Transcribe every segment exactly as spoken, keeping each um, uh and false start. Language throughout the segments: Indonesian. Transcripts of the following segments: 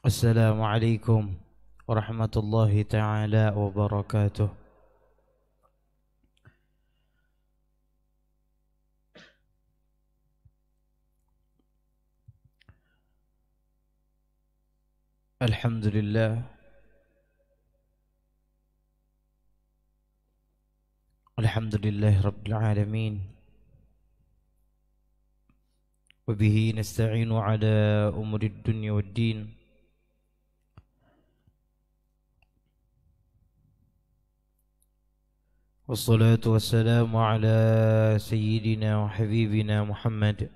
Assalamualaikum Warahmatullahi Ta'ala Wabarakatuh. Alhamdulillah. Alhamdulillah Rabbil Alameen. Wabihi nasta'inu ala umurid dunya wad din. Wassalatu wassalamu ala sayyidina wa habibina Muhammad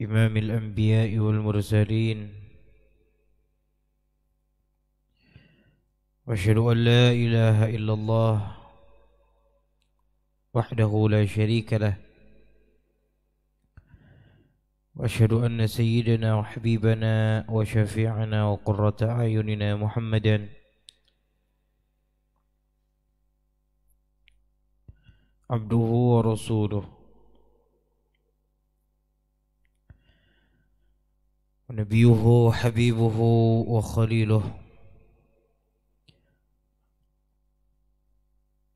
imamil anbiya'i wal mursalin. Wa ashhadu an la ilaha illallah wahdahu la sharika lah. وأشهد أن سيدنا وحبيبنا وشفيعنا وقرة أعيننا محمدا عبده ورسوله ونبيه وحبيبه وخليله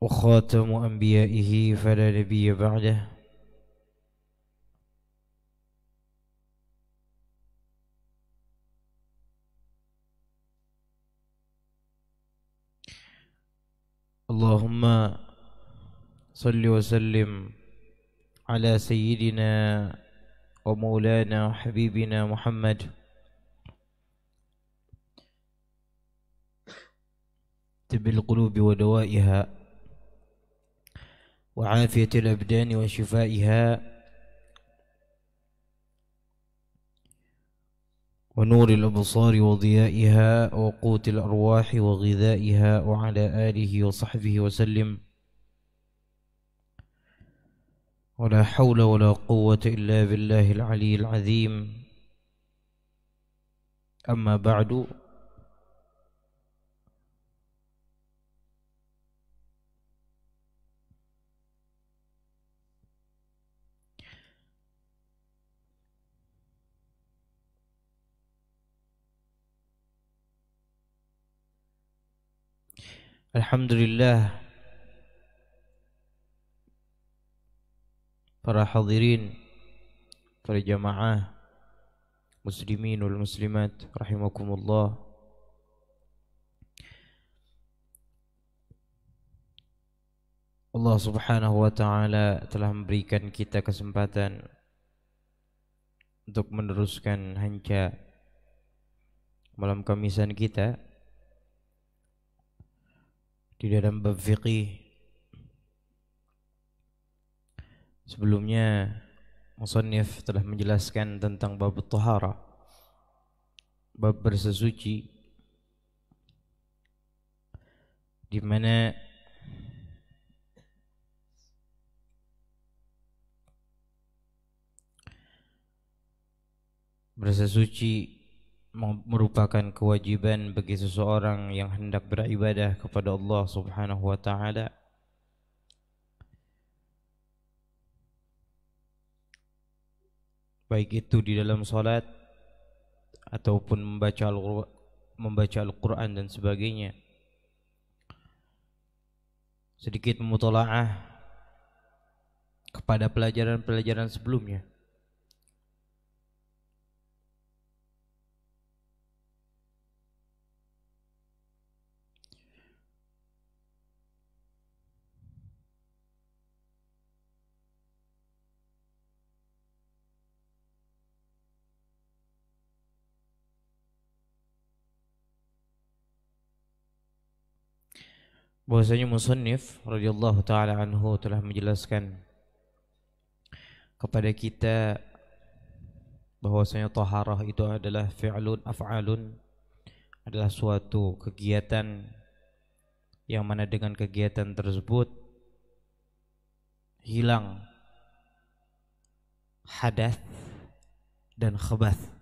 وخاتم أنبيائه فلا نبي بعده Allahumma salli wa sallim ala sayyidina wa maulana wa habibina Muhammad tibbil qulubi wa dawaiha wa afiyatil abdani wa shifaiha ونور الأبصار وضيائها وقوت الأرواح وغذائها وعلى آله وصحبه وسلم ولا حول ولا قوة إلا بالله العلي العظيم أما بعد Alhamdulillah, para hadirin, para jamaah muslimin wal muslimat rahimakumullah. Allah subhanahu wa ta'ala telah memberikan kita kesempatan untuk meneruskan hanya malam Kamisan kita di dalam bab fiqih. Sebelumnya musannif telah menjelaskan tentang bab thaharah, bab bersesuci, di mana bersesuci merupakan kewajiban bagi seseorang yang hendak beribadah kepada Allah subhanahu wa ta'ala. Baik itu di dalam salat ataupun membaca Al-Qur'an membaca Al-Qur'an dan sebagainya. Sedikit memutola'ah kepada pelajaran-pelajaran sebelumnya. Bahwasanya musannif radhiyallahu taala anhu telah menjelaskan kepada kita bahwasanya taharah itu adalah fi'lun af'alun, adalah suatu kegiatan yang mana dengan kegiatan tersebut hilang hadath dan khabath.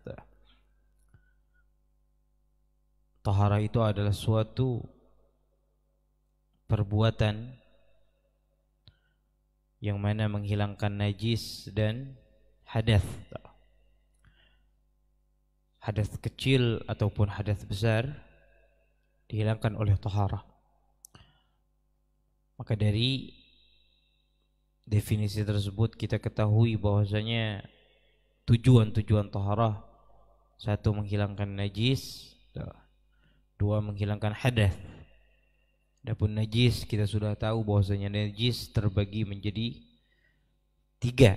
Taharah itu adalah suatu perbuatan yang mana menghilangkan najis dan hadas, hadas kecil ataupun hadas besar dihilangkan oleh taharah. Maka dari definisi tersebut kita ketahui bahwasanya tujuan-tujuan taharah, satu menghilangkan najis, dua menghilangkan hadas. Adapun najis, kita sudah tahu bahwasanya najis terbagi menjadi tiga.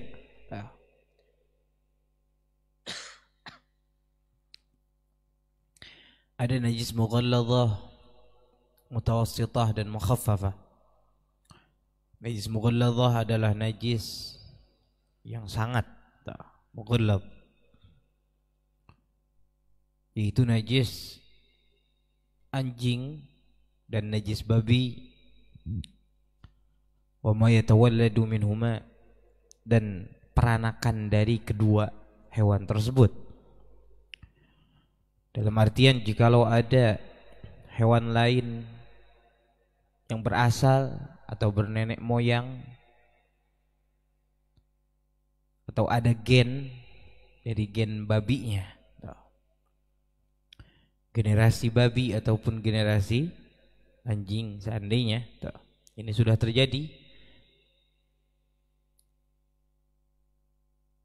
Ada najis mughalladhah, mutawassithah dan mukhaffafah. Najis mughalladhah adalah najis yang sangat mughallad, yaitu najis anjing dan najis babi, wa ma yatawalladu minhuma, dan peranakan dari kedua hewan tersebut. Dalam artian jikalau ada hewan lain yang berasal atau bernenek moyang atau ada gen dari gen babinya, generasi babi ataupun generasi anjing, seandainya ini sudah terjadi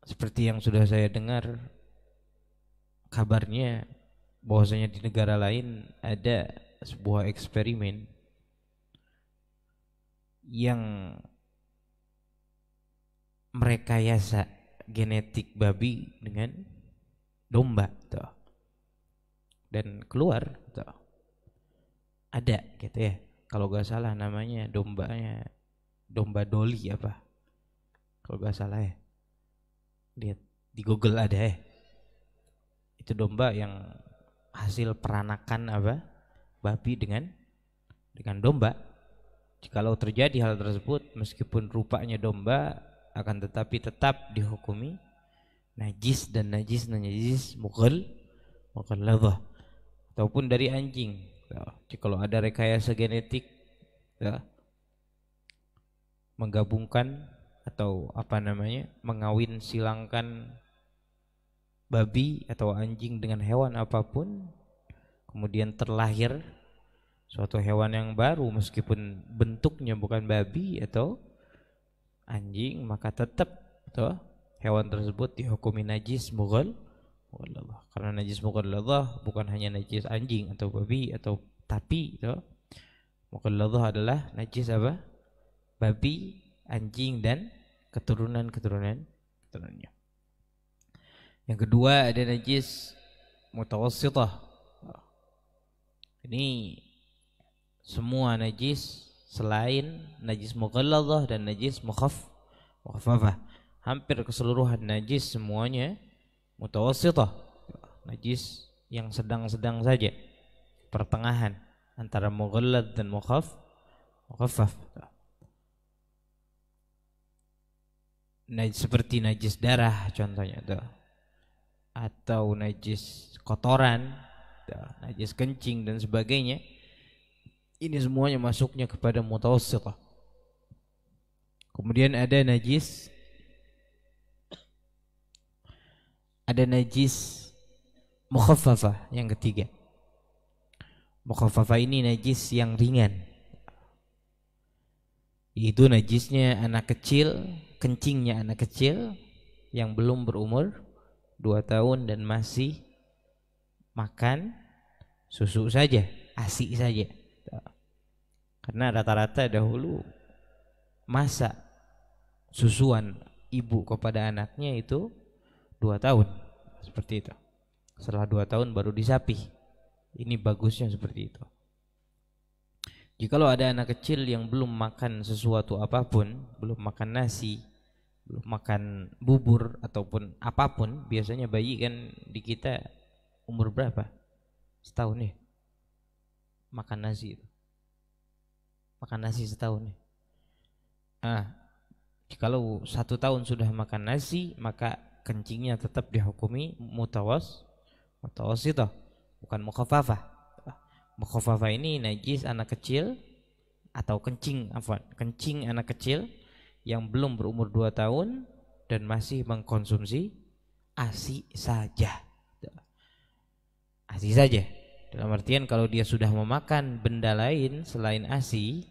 seperti yang sudah saya dengar kabarnya bahwasanya di negara lain ada sebuah eksperimen yang merekayasa genetik babi dengan domba dan keluar ada gitu ya, kalau gak salah namanya dombanya domba Dolly apa kalau gak salah ya, lihat di Google ada ya, itu domba yang hasil peranakan apa babi dengan dengan domba. Jikalau terjadi hal tersebut, meskipun rupanya domba, akan tetapi tetap dihukumi najis dan najis najis mughal mughalladhah, ataupun dari anjing. Kalau ada rekayasa genetik ya, menggabungkan atau apa namanya mengawin silangkan babi atau anjing dengan hewan apapun, kemudian terlahir suatu hewan yang baru meskipun bentuknya bukan babi atau anjing, maka tetap toh, hewan tersebut dihukumi najis mughal mughalladhah, karena najis mughalladhah bukan hanya najis anjing atau babi atau tapi itu, mughalladhah adalah najis apa babi, anjing dan keturunan keturunan keturunannya. Yang kedua ada najis mutawassithah. Ini semua najis selain najis mughalladhah dan najis mukhaffafah. Hampir keseluruhan najis semuanya mutawassithah, najis yang sedang-sedang saja, pertengahan antara mughallad dan mukhaff mukhaffaf. Najis seperti najis darah contohnya tuh, atau najis kotoran tuh, najis kencing dan sebagainya, ini semuanya masuknya kepada mutawassithah. Kemudian ada najis Ada najis mukhaffafah yang ketiga. Mukhaffafah ini najis yang ringan, yaitu najisnya anak kecil, kencingnya anak kecil yang belum berumur dua tahun dan masih makan susu saja, ASI saja. Karena rata-rata dahulu masa susuan ibu kepada anaknya itu dua tahun, seperti itu. Setelah dua tahun baru disapih. Ini bagusnya seperti itu. Jikalau ada anak kecil yang belum makan sesuatu apapun, belum makan nasi, belum makan bubur ataupun apapun, biasanya bayi kan di kita umur berapa? Setahun ya? Makan nasi itu. Makan nasi setahun ya? Ah, jikalau satu tahun sudah makan nasi, maka kencingnya tetap dihukumi mutawas mutawassithah, bukan mukhaffafah. Mukhaffafah ini najis anak kecil atau kencing, afwan, kencing anak kecil yang belum berumur dua tahun dan masih mengkonsumsi ASI saja. ASI saja. Dalam artian kalau dia sudah memakan benda lain selain ASI,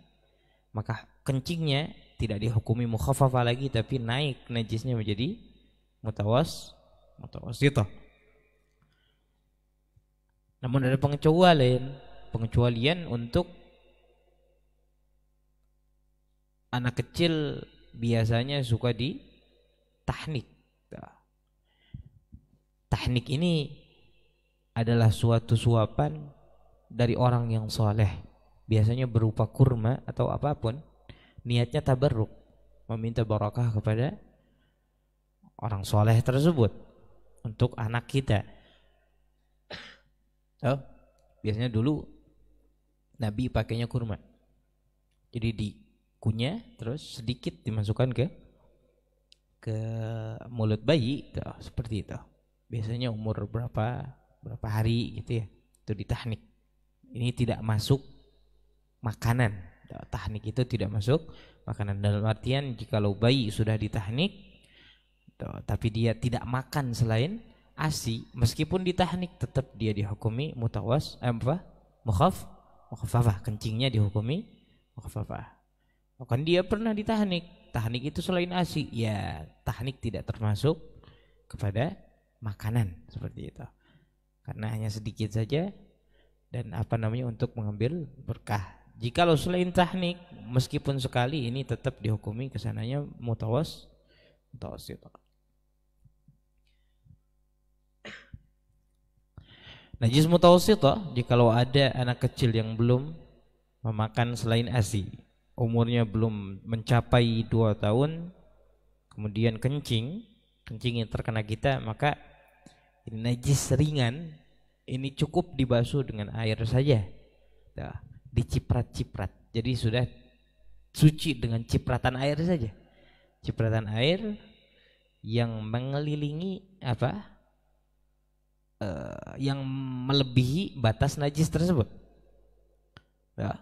maka kencingnya tidak dihukumi mukhafafah lagi, tapi naik najisnya menjadi mutawas, mutawasithah. Namun ada pengecualian, pengecualian untuk anak kecil biasanya suka di tahnik. Tahnik ini adalah suatu suapan dari orang yang soleh, biasanya berupa kurma atau apapun, niatnya tabarruk, meminta barakah kepada orang soleh tersebut untuk anak kita. Oh, biasanya dulu Nabi pakainya kurma, jadi dikunyah terus sedikit dimasukkan ke ke mulut bayi, tuh, seperti itu. Biasanya umur berapa berapa hari gitu ya, itu ditahnik. Ini tidak masuk makanan, tahnik itu tidak masuk makanan, dalam artian jikalau bayi sudah ditahnik tuh, tapi dia tidak makan selain ASI, meskipun ditahnik tetap dia dihukumi mutawas, eh, apa? Mukhaf, mukhafafah, kencingnya dihukumi mukhafafah. Kan dia pernah ditahnik, tahnik itu selain ASI, ya tahnik tidak termasuk kepada makanan seperti itu. Karena hanya sedikit saja dan apa namanya untuk mengambil berkah. Jikalau selain tahnik, meskipun sekali ini tetap dihukumi kesananya mutawas, mutawas itu. Najis mutawasithah jikalau ada anak kecil yang belum memakan selain ASI, umurnya belum mencapai dua tahun, kemudian kencing, kencing yang terkena kita, maka ini najis ringan, ini cukup dibasuh dengan air saja, diciprat-ciprat, jadi sudah suci dengan cipratan air saja, cipratan air yang mengelilingi apa? Yang melebihi batas najis tersebut. Nah,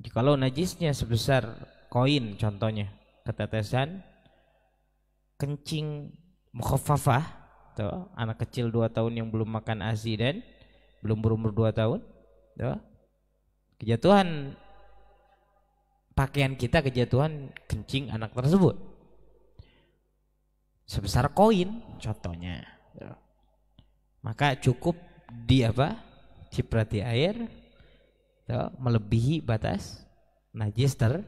jikalau najisnya sebesar koin contohnya ketetesan, kencing mukhaffafah, tuh, anak kecil dua tahun yang belum makan ASI dan belum berumur dua tahun, tuh, kejatuhan pakaian kita, kejatuhan kencing anak tersebut sebesar koin contohnya, tuh. Maka cukup di apa? Ciprati air tuh, melebihi batas najis ter,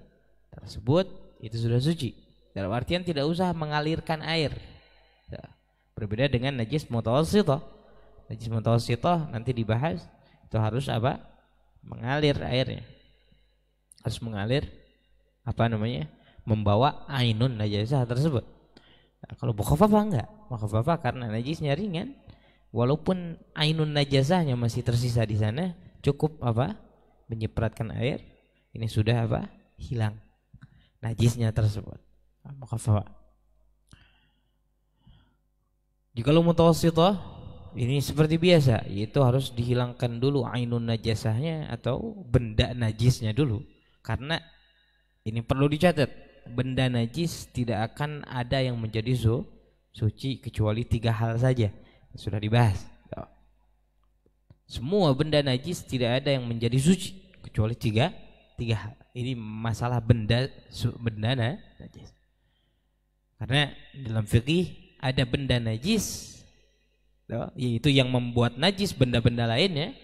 tersebut, itu sudah suci. Dalam artian tidak usah mengalirkan air. Tuh. Berbeda dengan najis mutawasithah. Najis mutawasithah nanti dibahas itu harus apa? Mengalir airnya. Harus mengalir apa namanya? Membawa ainun najisah tersebut. Nah, kalau mukhafafah enggak? Mukhafafah karena najisnya ringan. Walaupun ainun najasahnya masih tersisa di sana, cukup apa? Menyipratkan air, ini sudah apa? Hilang najisnya tersebut. Mukhafafah. Jika lo mutawasithah, ini seperti biasa, yaitu harus dihilangkan dulu ainun najasahnya atau benda najisnya dulu, karena ini perlu dicatat. Benda najis tidak akan ada yang menjadi su suci kecuali tiga hal saja. Sudah dibahas. Semua benda najis tidak ada yang menjadi suci kecuali tiga, tiga hal. Ini masalah benda benda najis. Karena dalam fikih ada benda najis, yaitu yang membuat najis benda-benda lainnya.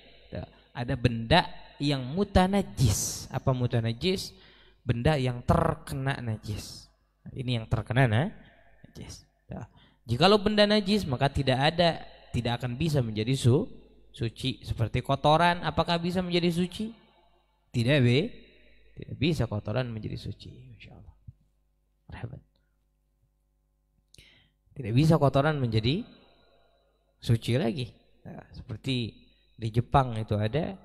Ada benda yang mutanajis. Apa mutanajis? Benda yang terkena najis. Ini yang terkena najis. Jikalau benda najis maka tidak ada, tidak akan bisa menjadi su, suci. Seperti kotoran, apakah bisa menjadi suci? Tidak, be, tidak bisa kotoran menjadi suci. Insyaallah. Rahmat. Tidak bisa kotoran menjadi suci lagi. Nah, seperti di Jepang itu ada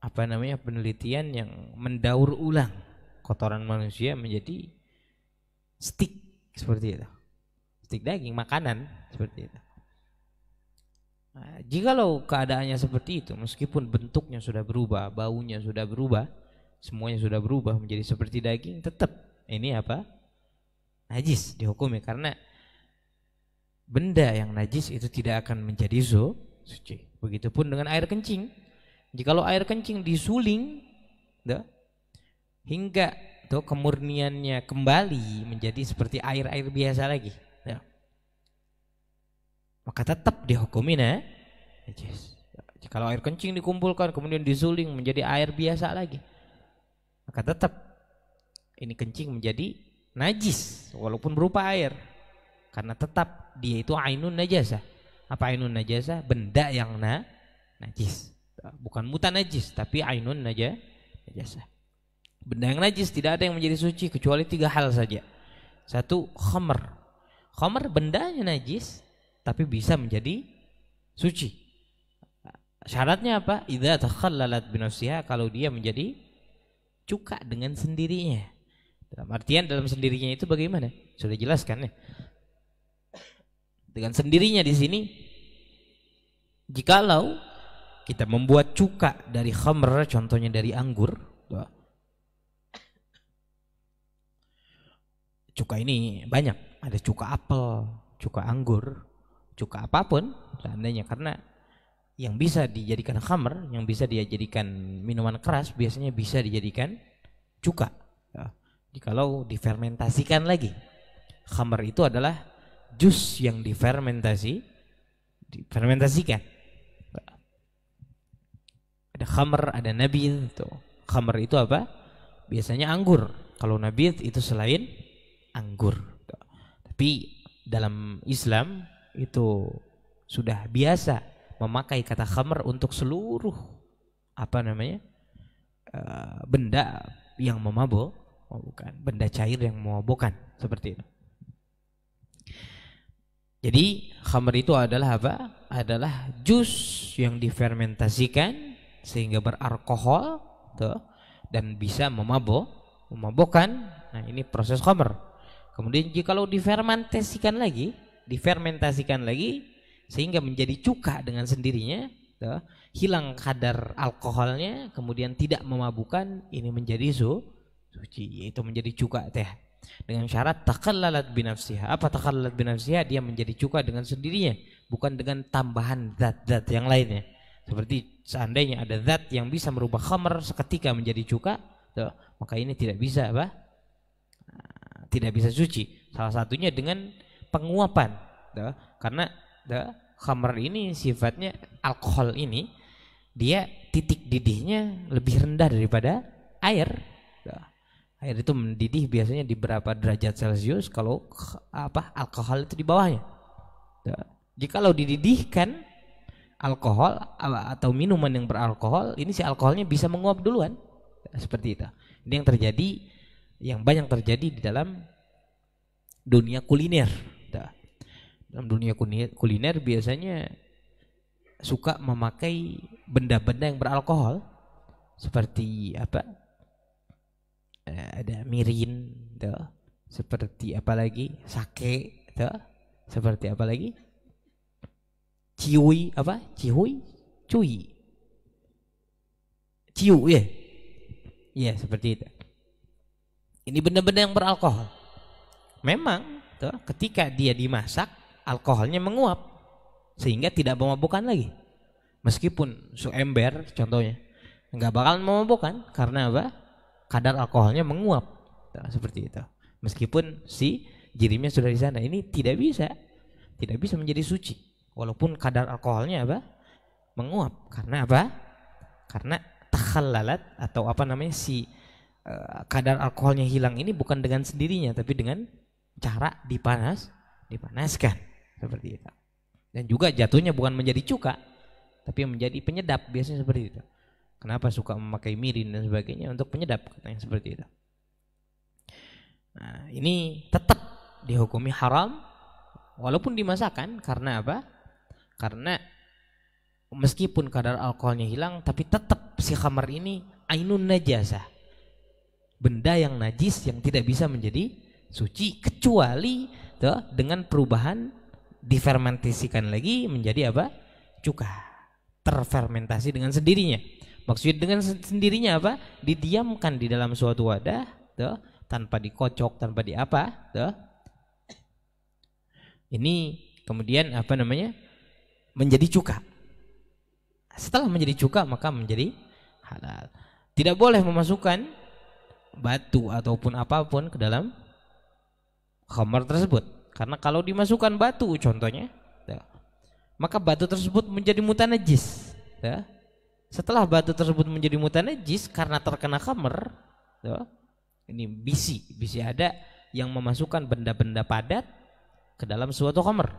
apa namanya penelitian yang mendaur ulang kotoran manusia menjadi stik seperti itu. Daging makanan seperti itu. Nah, jikalau keadaannya seperti itu, meskipun bentuknya sudah berubah, baunya sudah berubah, semuanya sudah berubah menjadi seperti daging, tetap ini apa? najis dihukumi, karena benda yang najis itu tidak akan menjadi zu suci. Begitupun dengan air kencing. Jikalau air kencing disuling tuh, hingga tuh kemurniannya kembali menjadi seperti air-air biasa lagi, tuh, maka tetap dihukumi nah, najis. Kalau air kencing dikumpulkan kemudian disuling menjadi air biasa lagi, maka tetap ini kencing menjadi najis walaupun berupa air, karena tetap dia itu ainun najasa. Apa ainun najasa? Benda yang na najis, bukan muta najis tapi ainun naja najasa. Benda yang najis tidak ada yang menjadi suci kecuali tiga hal saja. Satu, khamr. Khamr bendanya najis tapi bisa menjadi suci. Syaratnya apa? Idza takhallalat bi nafsiha, kalau dia menjadi cuka dengan sendirinya. Dalam artian dalam sendirinya itu bagaimana? Sudah jelaskan ya. Dengan sendirinya di sini, jikalau kita membuat cuka dari khamr, contohnya dari anggur. Cuka ini banyak, ada cuka apel, cuka anggur, cuka apapun seandainya, karena yang bisa dijadikan khamr, yang bisa dijadikan minuman keras, biasanya bisa dijadikan cuka. Ya. Jikalau difermentasikan lagi, khamr itu adalah jus yang difermentasi, difermentasikan. Ada khamr, ada nabidh. Khamr itu apa? Biasanya anggur. Kalau nabidh itu selain anggur. Tuh. Tapi dalam Islam itu sudah biasa memakai kata khamr untuk seluruh apa namanya uh, benda yang memabuk, oh, bukan benda cair yang memabukkan seperti itu. Jadi khamr itu adalah apa? Adalah jus yang difermentasikan sehingga beralkohol tuh, dan bisa memabuk, memabukkan. Nah ini proses khamr. Kemudian jikalau difermentasikan lagi, difermentasikan lagi. sehingga menjadi cuka dengan sendirinya, tuh, hilang kadar alkoholnya, kemudian tidak memabukan, ini menjadi su, suci, yaitu menjadi cuka teh. Dengan syarat takallalat binafsiha. Apa takallalat binafsiha? Dia menjadi cuka dengan sendirinya, bukan dengan tambahan zat-zat yang lainnya. Seperti seandainya ada zat yang bisa merubah khamr seketika menjadi cuka, tuh, maka ini tidak bisa apa? Tidak bisa suci. Salah satunya dengan penguapan, tuh, karena tuh, khamr ini sifatnya alkohol, ini dia titik didihnya lebih rendah daripada air. Air itu mendidih biasanya di berapa derajat Celcius, kalau apa alkohol itu di bawahnya. Jikalau dididihkan alkohol atau minuman yang beralkohol, ini si alkoholnya bisa menguap duluan. Seperti itu. Ini yang terjadi, yang banyak terjadi di dalam dunia kuliner. Dalam dunia kuliner biasanya suka memakai benda-benda yang beralkohol seperti apa, ada mirin tuh, seperti apa lagi sake tuh, seperti apa lagi ciui, apa ciui cui ciu ya yeah. ya yeah, seperti itu. Ini benda-benda yang beralkohol memang tuh, ketika dia dimasak alkoholnya menguap sehingga tidak memabukkan lagi, meskipun seember contohnya nggak bakalan memabukkan karena apa, kadar alkoholnya menguap. Nah, seperti itu, meskipun si jirimnya sudah di sana, ini tidak bisa tidak bisa menjadi suci walaupun kadar alkoholnya apa, menguap. Karena apa? Karena takhallalat atau apa namanya si uh, kadar alkoholnya hilang ini bukan dengan sendirinya tapi dengan cara dipanas dipanaskan. Seperti itu. Dan juga jatuhnya bukan menjadi cuka tapi menjadi penyedap, biasanya seperti itu. Kenapa suka memakai mirin dan sebagainya untuk penyedap, katanya seperti itu. Nah, ini tetap dihukumi haram walaupun dimasakkan. Karena apa? Karena meskipun kadar alkoholnya hilang tapi tetap si khamr ini ainun najasah, benda yang najis yang tidak bisa menjadi suci kecuali tuh, dengan perubahan difermentasikan lagi menjadi apa? Cuka. Terfermentasi dengan sendirinya. Maksudnya dengan sendirinya apa? Didiamkan di dalam suatu wadah tuh, tanpa dikocok, tanpa di apa tuh, Ini kemudian apa namanya? Menjadi cuka. Setelah menjadi cuka maka menjadi halal. Tidak boleh memasukkan batu ataupun apapun ke dalam khamar tersebut. Karena kalau dimasukkan batu contohnya, maka batu tersebut menjadi mutanajis. Setelah batu tersebut menjadi mutanajis karena terkena khamar, ini bisi, bisi ada yang memasukkan benda-benda padat ke dalam suatu khamar.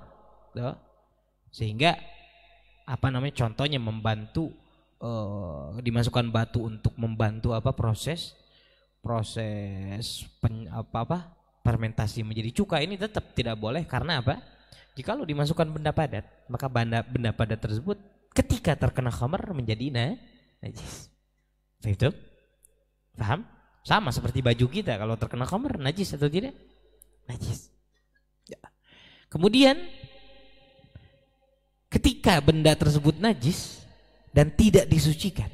Sehingga apa namanya contohnya membantu uh, dimasukkan batu untuk membantu apa proses proses pen, apa apa fermentasi menjadi cuka, ini tetap tidak boleh karena apa? Jikalau dimasukkan benda padat, maka benda benda padat tersebut ketika terkena khamar menjadi nah, najis. Faham? Paham? Sama seperti baju kita kalau terkena khamar najis atau tidak? Najis. Ya. Kemudian ketika benda tersebut najis dan tidak disucikan,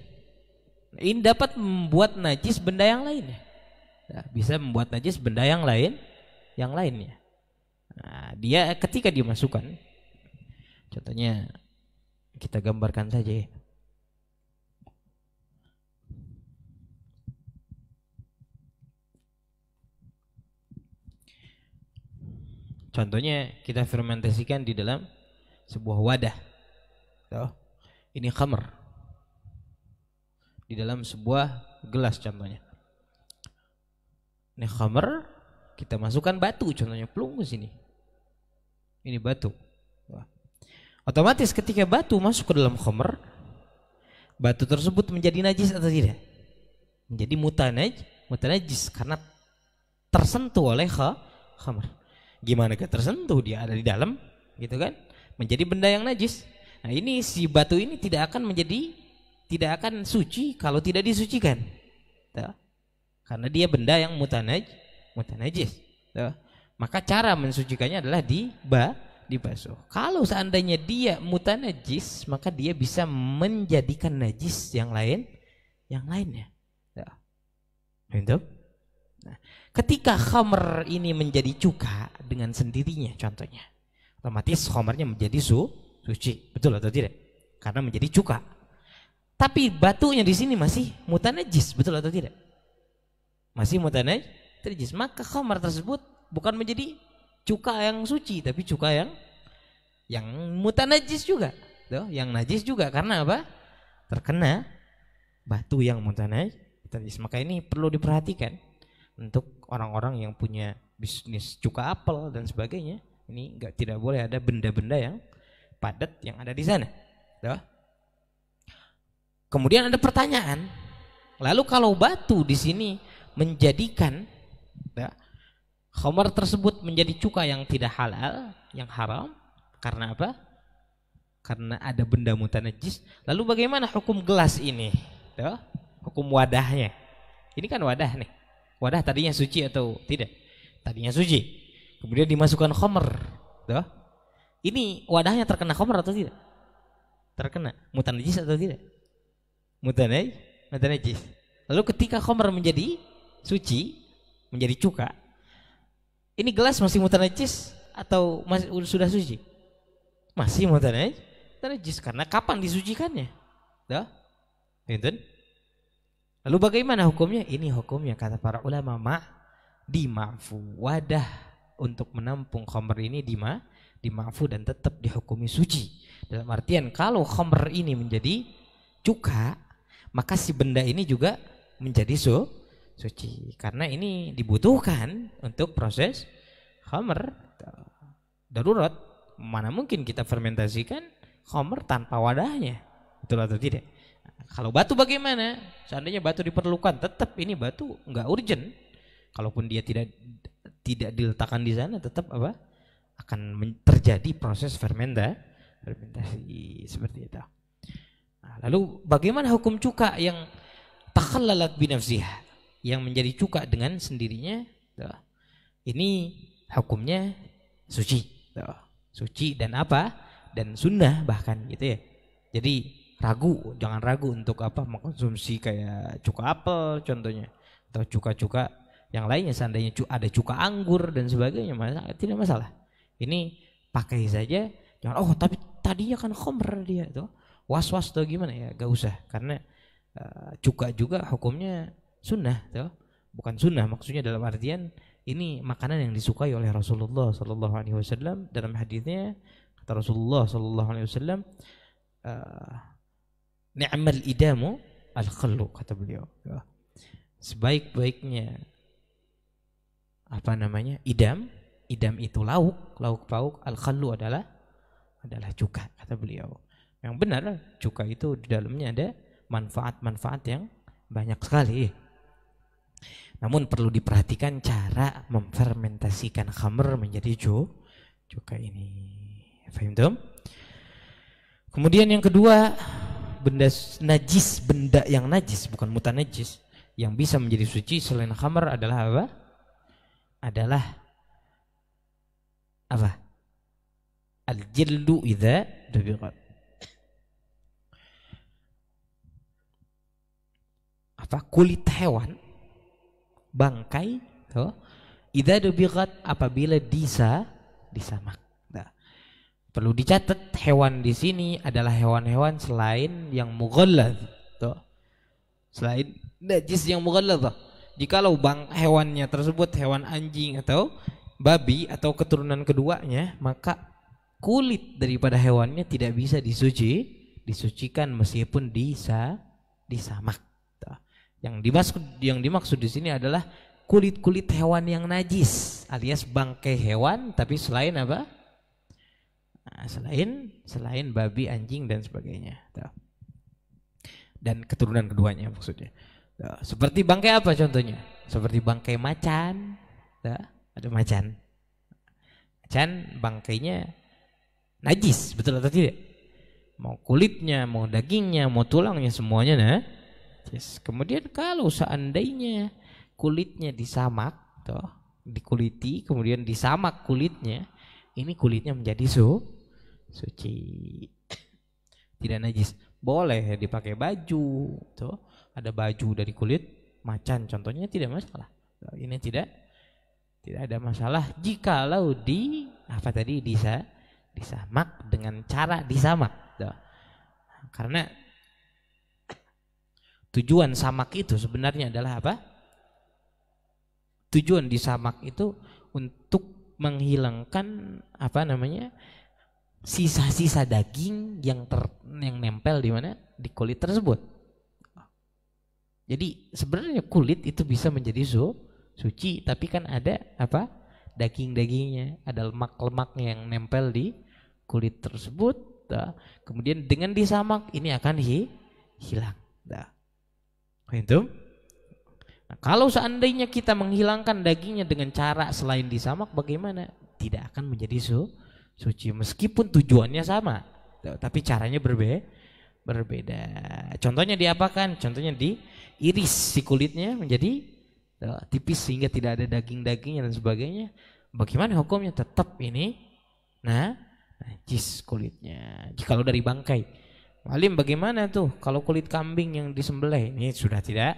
ini dapat membuat najis benda yang lainnya. Nah, bisa membuat najis benda yang lain, yang lainnya. Nah, dia ketika dimasukkan, contohnya kita gambarkan saja. Ya. Contohnya kita fermentasikan di dalam sebuah wadah, oh, ini khamar di dalam sebuah gelas contohnya. Ini khamar, kita masukkan batu contohnya, plung ke sini. Ini batu. Wah. Otomatis ketika batu masuk ke dalam khamar, batu tersebut menjadi najis atau tidak? Menjadi mutanaj, mutanajis karena tersentuh oleh khamar. Gimana ke tersentuh, dia ada di dalam, gitu kan? Menjadi benda yang najis. Nah, ini si batu ini tidak akan menjadi tidak akan suci kalau tidak disucikan. Tuh. Karena dia benda yang mutanaj, mutanajis. Tuh. Maka cara mensucikannya adalah di ba, dibasuh. Kalau seandainya dia mutanajis, maka dia bisa menjadikan najis yang lain, yang lainnya. Tuh. Tuh. Nah, ketika khamr ini menjadi cuka dengan sendirinya contohnya, otomatis khamarnya menjadi su, suci, betul atau tidak? Karena menjadi cuka. Tapi batunya di sini masih mutanajis, betul atau tidak? Masih mutanajis. Maka khamar tersebut bukan menjadi cuka yang suci, tapi cuka yang yang mutanajis juga, tuh, yang najis juga karena apa? Terkena batu yang mutanajis. Maka ini perlu diperhatikan untuk orang-orang yang punya bisnis cuka apel dan sebagainya. Ini enggak tidak boleh ada benda-benda yang padat yang ada di sana. Tuh. Kemudian ada pertanyaan. Lalu kalau batu di sini menjadikan tuh, khamar tersebut menjadi cuka yang tidak halal, yang haram, karena apa? Karena ada benda mutanajis. Lalu bagaimana hukum gelas ini? Tuh, hukum wadahnya. Ini kan wadah nih. Wadah tadinya suci atau tidak? Tadinya suci. Kemudian dimasukkan khamr. Tuh. Ini wadahnya terkena khamr atau tidak? Terkena. Mutanajis atau tidak? Mutanaj, mutanajis. Lalu ketika khamr menjadi suci, menjadi cuka, ini gelas masih mutanajis atau masih, sudah suci? Masih mutanaj, mutanajis. Karena kapan disucikannya? Tuh. Enten. Lalu bagaimana hukumnya? Ini hukumnya kata para ulama ma dima'fu. Wadah untuk menampung khamr ini dima, dimafu dan tetap dihukumi suci. Dalam artian kalau khamr ini menjadi cuka, maka si benda ini juga menjadi su, suci. Karena ini dibutuhkan untuk proses khamr darurat. Mana mungkin kita fermentasikan khamr tanpa wadahnya. Betul atau tidak? Kalau batu bagaimana? Seandainya batu diperlukan, tetap ini batu nggak urgent. Kalaupun dia tidak tidak diletakkan di sana, tetap apa akan terjadi proses fermenta fermentasi seperti itu. Nah, lalu bagaimana hukum cuka yang takhallalat binafsiha, yang menjadi cuka dengan sendirinya? Tuh. Ini hukumnya suci, tuh. Suci dan apa dan sunnah bahkan gitu ya. Jadi ragu, jangan ragu untuk apa mengkonsumsi kayak cuka apel contohnya atau cuka-cuka yang lainnya, seandainya ada cuka anggur dan sebagainya, tidak masalah. Ini pakai saja. Jangan, oh tapi tadinya kan khomer dia tuh, was-was tuh gimana ya, gak usah. Karena uh, cuka juga hukumnya sunnah tuh. Bukan sunnah, maksudnya dalam artian ini makanan yang disukai oleh Rasulullah Sallallahu Alaihi Wasallam. Dalam hadisnya kata Rasulullah Sallallahu Alaihi Wasallam, ni'mal idamu al-khallu, kata beliau, sebaik-baiknya apa namanya idam, idam itu lauk, lauk pauk, al-khallu adalah adalah cuka, kata beliau. Yang benar, cuka itu di dalamnya ada manfaat-manfaat yang banyak sekali. Namun perlu diperhatikan cara memfermentasikan khamr menjadi cuka ini. Faham dong? Kemudian yang kedua, benda najis, benda yang najis, bukan mutanajis, yang bisa menjadi suci selain khamr adalah apa? Adalah apa? Al-jildu idza dubiqat. Apa? Kulit hewan, bangkai, toh, idza dubiqat, apabila disa disamak. Nah, perlu dicatat, hewan di sini adalah hewan-hewan selain yang mughallaz, toh. Selain najis yang mughallaz. Jikalau bang hewannya tersebut hewan anjing atau babi atau keturunan keduanya, maka kulit daripada hewannya tidak bisa disuci, disucikan meskipun disa disamak. Yang dimaksud yang dimaksud di sini adalah kulit-kulit hewan yang najis, alias bangkai hewan, tapi selain apa? Nah, selain selain babi, anjing dan sebagainya. Dan keturunan keduanya maksudnya. Seperti bangkai apa contohnya? Seperti bangkai macan, ada macan. Macan bangkainya najis, betul atau tidak? Mau kulitnya, mau dagingnya, mau tulangnya, semuanya nah najis. Kemudian kalau seandainya kulitnya disamak, toh, dikuliti, kemudian disamak kulitnya, ini kulitnya menjadi su, suci, tidak najis. Boleh dipakai baju, toh. Ada baju dari kulit macan contohnya, tidak masalah. Ini tidak tidak ada masalah jikalau di apa tadi bisa disamak dengan cara disamak. Karena tujuan samak itu sebenarnya adalah apa? Tujuan disamak itu untuk menghilangkan apa namanya sisa-sisa daging yang ter, yang nempel di mana di kulit tersebut. Jadi sebenarnya kulit itu bisa menjadi su, suci, tapi kan ada apa daging-dagingnya, ada lemak-lemaknya yang nempel di kulit tersebut. Nah, kemudian dengan disamak ini akan hi, hilang. Nah, itu. Nah, kalau seandainya kita menghilangkan dagingnya dengan cara selain disamak, bagaimana? Tidak akan menjadi su, suci meskipun tujuannya sama, nah, tapi caranya berbeda. Berbeda. Contohnya diapakan? Contohnya diiris si kulitnya menjadi tipis sehingga tidak ada daging-dagingnya dan sebagainya. Bagaimana hukumnya? Tetap ini nah najis kulitnya. Kalau dari bangkai, Alim, bagaimana tuh kalau kulit kambing yang disembelih? Ini sudah tidak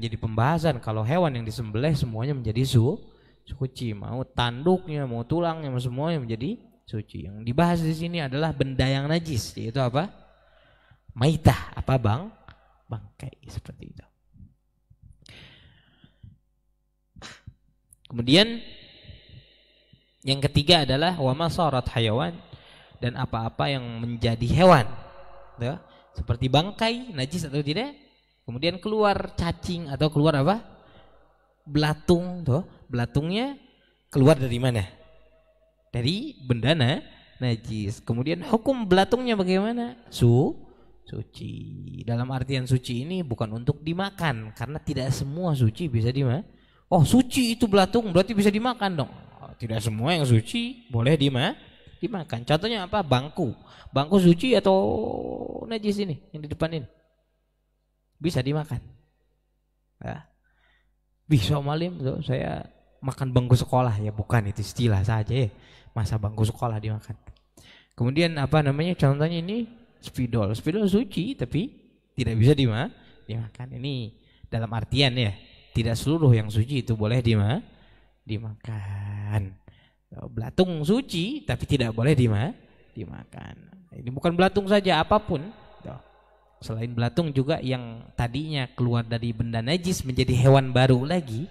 menjadi pembahasan. Kalau hewan yang disembelih semuanya menjadi su, suci, mau tanduknya, mau tulangnya, mau semuanya menjadi suci. Yang dibahas di sini adalah benda yang najis, yaitu apa? Maitah, apa bang? Bangkai, seperti itu. Kemudian yang ketiga adalah wama sarat hayawan, dan apa-apa yang menjadi hewan. Tuh, seperti bangkai, najis atau tidak? Kemudian keluar cacing atau keluar apa? Belatung, tuh. Belatungnya keluar dari mana? Dari benda najis. Kemudian hukum belatungnya bagaimana? Su Suci. Dalam artian suci ini bukan untuk dimakan, karena tidak semua suci bisa dimakan. Oh, suci itu belatung, berarti bisa dimakan dong. Oh, tidak semua yang suci boleh dima, dimakan. Contohnya apa? Bangku. Bangku suci atau najis ini yang di depan ini? Bisa dimakan. Nah, bisa malim, tuh. Saya makan bangku sekolah, ya bukan, itu istilah saja ya. Masa bangku sekolah dimakan. Kemudian apa namanya contohnya ini? Spidol, spidol suci tapi tidak bisa dima, dimakan. Ini dalam artian ya, tidak seluruh yang suci itu boleh dima, dimakan. Belatung suci tapi tidak boleh dimakan. Ini bukan belatung saja, apapun. Selain belatung juga yang tadinya keluar dari benda najis menjadi hewan baru lagi.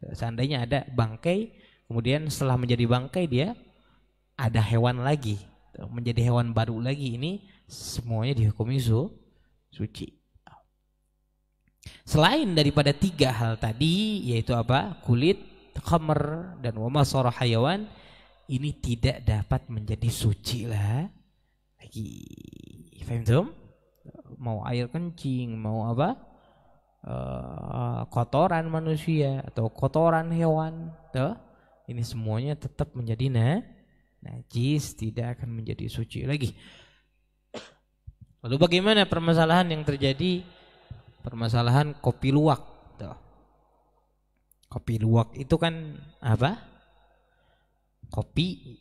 Seandainya ada bangkai, kemudian setelah menjadi bangkai dia ada hewan lagi, menjadi hewan baru lagi, ini semuanya dihukumi su, suci. Selain daripada tiga hal tadi, yaitu apa? Kulit, khamr, dan wamasara hayawan, ini tidak dapat menjadi suci lah lagi. Faham tuh? Mau air kencing, mau apa, e, kotoran manusia atau kotoran hewan, tuh, ini semuanya tetap menjadi nah, najis, tidak akan menjadi suci lagi. Lalu bagaimana permasalahan yang terjadi? Permasalahan kopi luwak, tuh. Kopi luwak itu kan apa? Kopi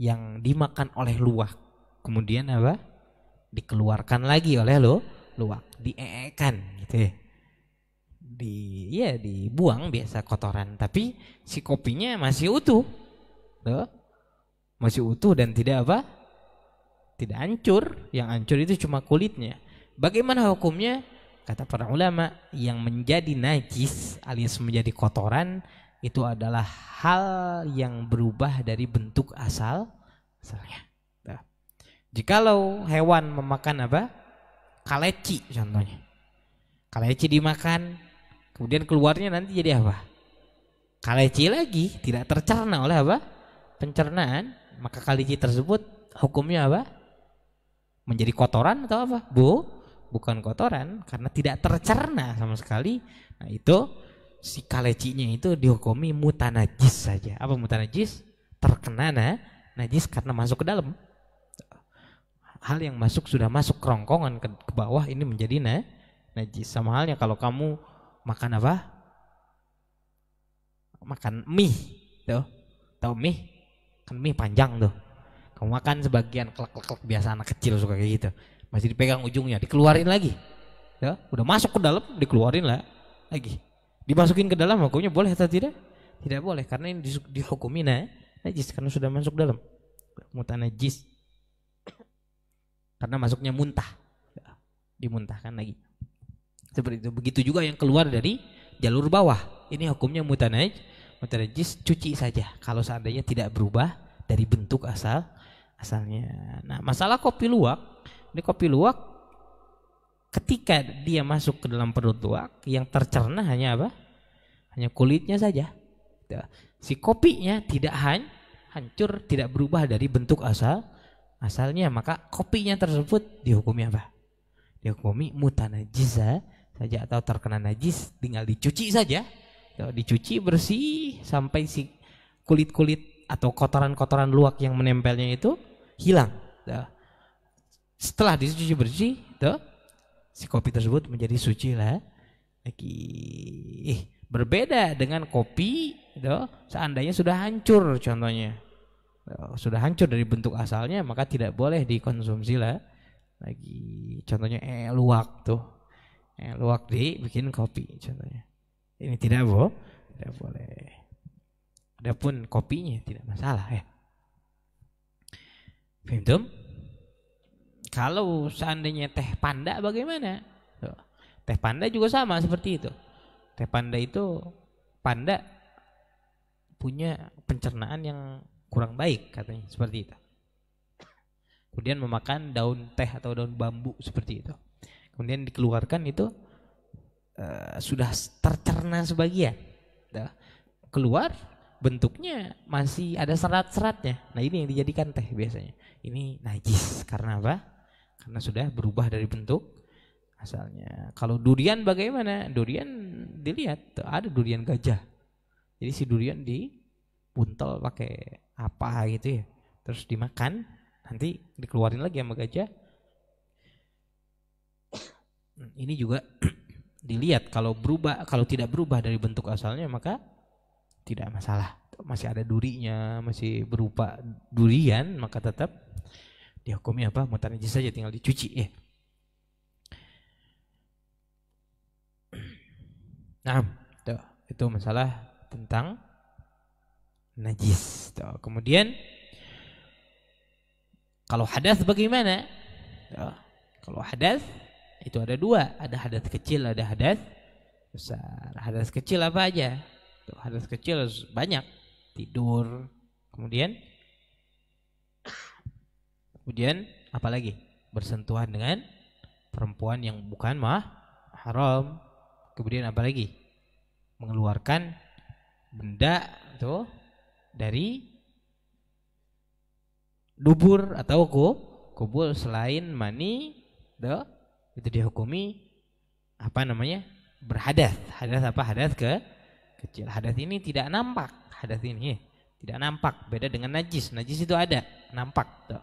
yang dimakan oleh luwak, kemudian apa? Dikeluarkan lagi oleh lo luwak, dieekan gitu ya, di ya dibuang biasa kotoran, tapi si kopinya masih utuh tuh, masih utuh dan tidak apa, tidak hancur. Yang hancur itu cuma kulitnya. Bagaimana hukumnya? Kata para ulama, yang menjadi najis alias menjadi kotoran itu adalah hal yang berubah dari bentuk asal asalnya. Jikalau hewan memakan apa? Kaleci contohnya. Kaleci dimakan, kemudian keluarnya nanti jadi apa? Kaleci lagi, tidak tercerna oleh apa? Pencernaan, maka kaleci tersebut hukumnya apa? Menjadi kotoran atau apa? Bu, bukan kotoran karena tidak tercerna sama sekali. Nah, itu si kalecinya itu dihukumi mutanajis saja. Apa mutanajis? Terkena nah, najis karena masuk ke dalam. Hal yang masuk sudah masuk kerongkongan ke, ke bawah, ini menjadi nah, najis. Sama halnya kalau kamu makan apa? Makan mie, tuh. Tahu mie? Kan mie panjang tuh. Kamu makan sebagian, klek-klek biasa anak kecil suka kayak gitu. Masih dipegang ujungnya, dikeluarin lagi. Tuh. Udah masuk ke dalam, dikeluarin lah lagi. Dimasukin ke dalam, hukumnya boleh atau tidak? Tidak boleh, karena ini dihukumi nah, najis karena sudah masuk dalam. Mutanajis. Karena masuknya muntah, dimuntahkan lagi. Seperti itu. Begitu juga yang keluar dari jalur bawah. Ini hukumnya mutanaj, mutanajis, cuci saja. Kalau seandainya tidak berubah dari bentuk asal asalnya. Nah, masalah kopi luwak, ini kopi luwak, ketika dia masuk ke dalam perut luwak, yang tercerna hanya apa? Hanya kulitnya saja. Si kopinya tidak hancur, tidak berubah dari bentuk asal. Asalnya, maka kopinya tersebut dihukumi apa? Dihukumi mutanajis saja atau terkena najis, tinggal dicuci saja. Dicuci bersih sampai si kulit-kulit atau kotoran-kotoran luwak yang menempelnya itu hilang. Setelah dicuci bersih, si kopi tersebut menjadi suci lah. Berbeda dengan kopi seandainya sudah hancur contohnya. Sudah hancur dari bentuk asalnya, maka tidak boleh dikonsumsi lah lagi. Contohnya eh, luwak tuh, eh, luwak dibikin kopi contohnya, ini tidak boh, tidak boleh. Adapun kopinya tidak masalah ya. Bintum. Kalau seandainya teh panda bagaimana? Tuh. Teh panda juga sama seperti itu. Teh panda itu panda punya pencernaan yang kurang baik katanya, seperti itu. Kemudian memakan daun teh atau daun bambu seperti itu. Kemudian dikeluarkan itu uh, sudah tercerna sebagian. Nah, keluar bentuknya masih ada serat-seratnya. Nah, ini yang dijadikan teh biasanya. Ini najis karena apa? Karena sudah berubah dari bentuk asalnya. Kalau durian bagaimana? Durian dilihat ada durian gajah. Jadi si durian di puntel pakai apa gitu ya, terus dimakan, nanti dikeluarin lagi sama gajah. Ini juga dilihat, kalau berubah, kalau tidak berubah dari bentuk asalnya maka tidak masalah, masih ada durinya, masih berupa durian, maka tetap dihukumi apa, mutanajis saja, tinggal dicuci ya. Nah, itu masalah tentang najis. Tuh. Kemudian kalau hadas bagaimana? Tuh. Kalau hadas itu ada dua, ada hadas kecil, ada hadas besar. Hadas kecil apa aja? Tuh, hadas kecil banyak, tidur. Kemudian kemudian apa lagi? Bersentuhan dengan perempuan yang bukan mahram. Kemudian apa lagi? Mengeluarkan benda tuh dari dubur atau kubur selain mani, tuh, itu dihukumi apa namanya? Berhadas. Hadas apa? Hadas ke kecil. Hadas ini tidak nampak. Hadas ini tidak nampak. Beda dengan najis. Najis itu ada, nampak tuh.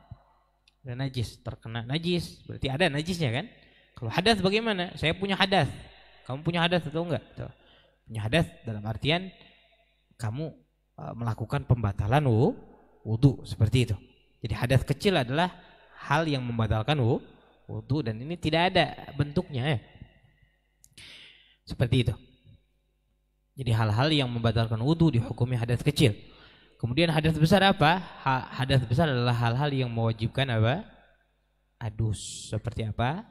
Ada najis, terkena najis, berarti ada najisnya kan? Kalau hadas bagaimana? Saya punya hadas, kamu punya hadas atau enggak? Tuh. Punya hadas dalam artian kamu e, melakukan pembatalan wudu seperti itu. Jadi hadas kecil adalah hal yang membatalkan wudu dan ini tidak ada bentuknya ya. Seperti itu. Jadi hal-hal yang membatalkan wudu dihukumi hadas kecil. Kemudian hadas besar apa? Hadas besar adalah hal-hal yang mewajibkan apa? Adus. Seperti apa?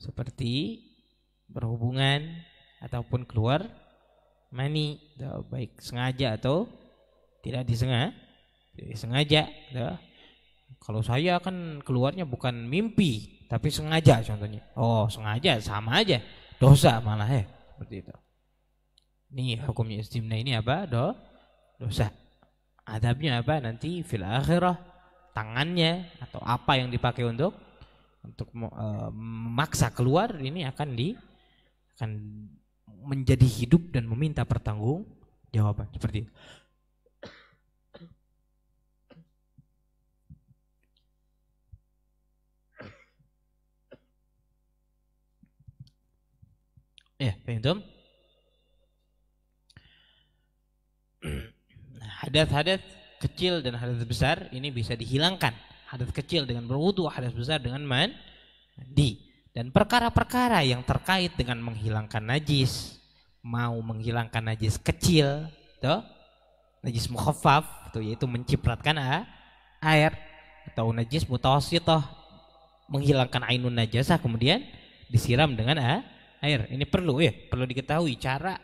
Seperti berhubungan ataupun keluar mani, baik sengaja atau tidak disengaja. Disengaja. Kalau saya kan keluarnya bukan mimpi, tapi sengaja contohnya. Oh, sengaja sama aja, dosa malah ya. Seperti itu. Ini hukumnya istimna ini apa? Do, dosa. Adabnya apa nanti fil akhirah, tangannya atau apa yang dipakai untuk untuk uh, memaksa keluar ini akan di akan menjadi hidup dan meminta pertanggung jawaban seperti itu. Ya, paham? Hadas-hadas kecil dan hadas besar ini bisa dihilangkan. Hadas kecil dengan berwudu, hadas besar dengan mandi. Dan perkara-perkara yang terkait dengan menghilangkan najis, mau menghilangkan najis kecil, toh, najis mukhaffaf, toh, yaitu mencipratkan air, atau najis mutawassithah, menghilangkan ainun najasah kemudian disiram dengan air. Ini perlu ya, perlu diketahui cara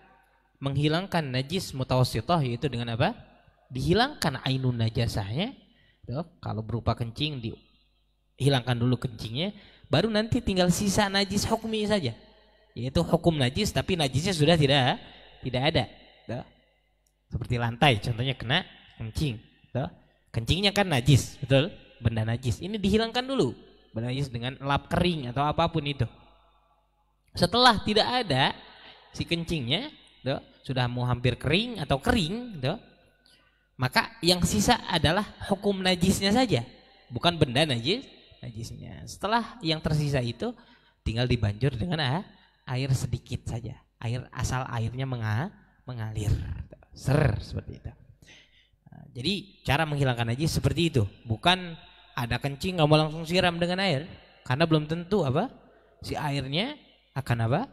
menghilangkan najis mutawassithah yaitu dengan apa? Dihilangkan ainun najasahnya, tuh, kalau berupa kencing dihilangkan dulu kencingnya, baru nanti tinggal sisa najis hukmi saja, yaitu hukum najis tapi najisnya sudah tidak tidak ada, tuh. Seperti lantai contohnya kena kencing, tuh. Kencingnya kan najis, betul, benda najis, ini dihilangkan dulu, benda najis dengan lap kering atau apapun itu. Setelah tidak ada si kencingnya, tuh, sudah mau hampir kering atau kering, tuh, maka yang sisa adalah hukum najisnya saja, bukan benda najis, najisnya. Setelah yang tersisa itu tinggal dibanjur dengan air sedikit saja, air asal airnya mengalir, ser seperti itu. Jadi cara menghilangkan najis seperti itu, bukan ada kencing nggak mau langsung siram dengan air, karena belum tentu apa si airnya akan apa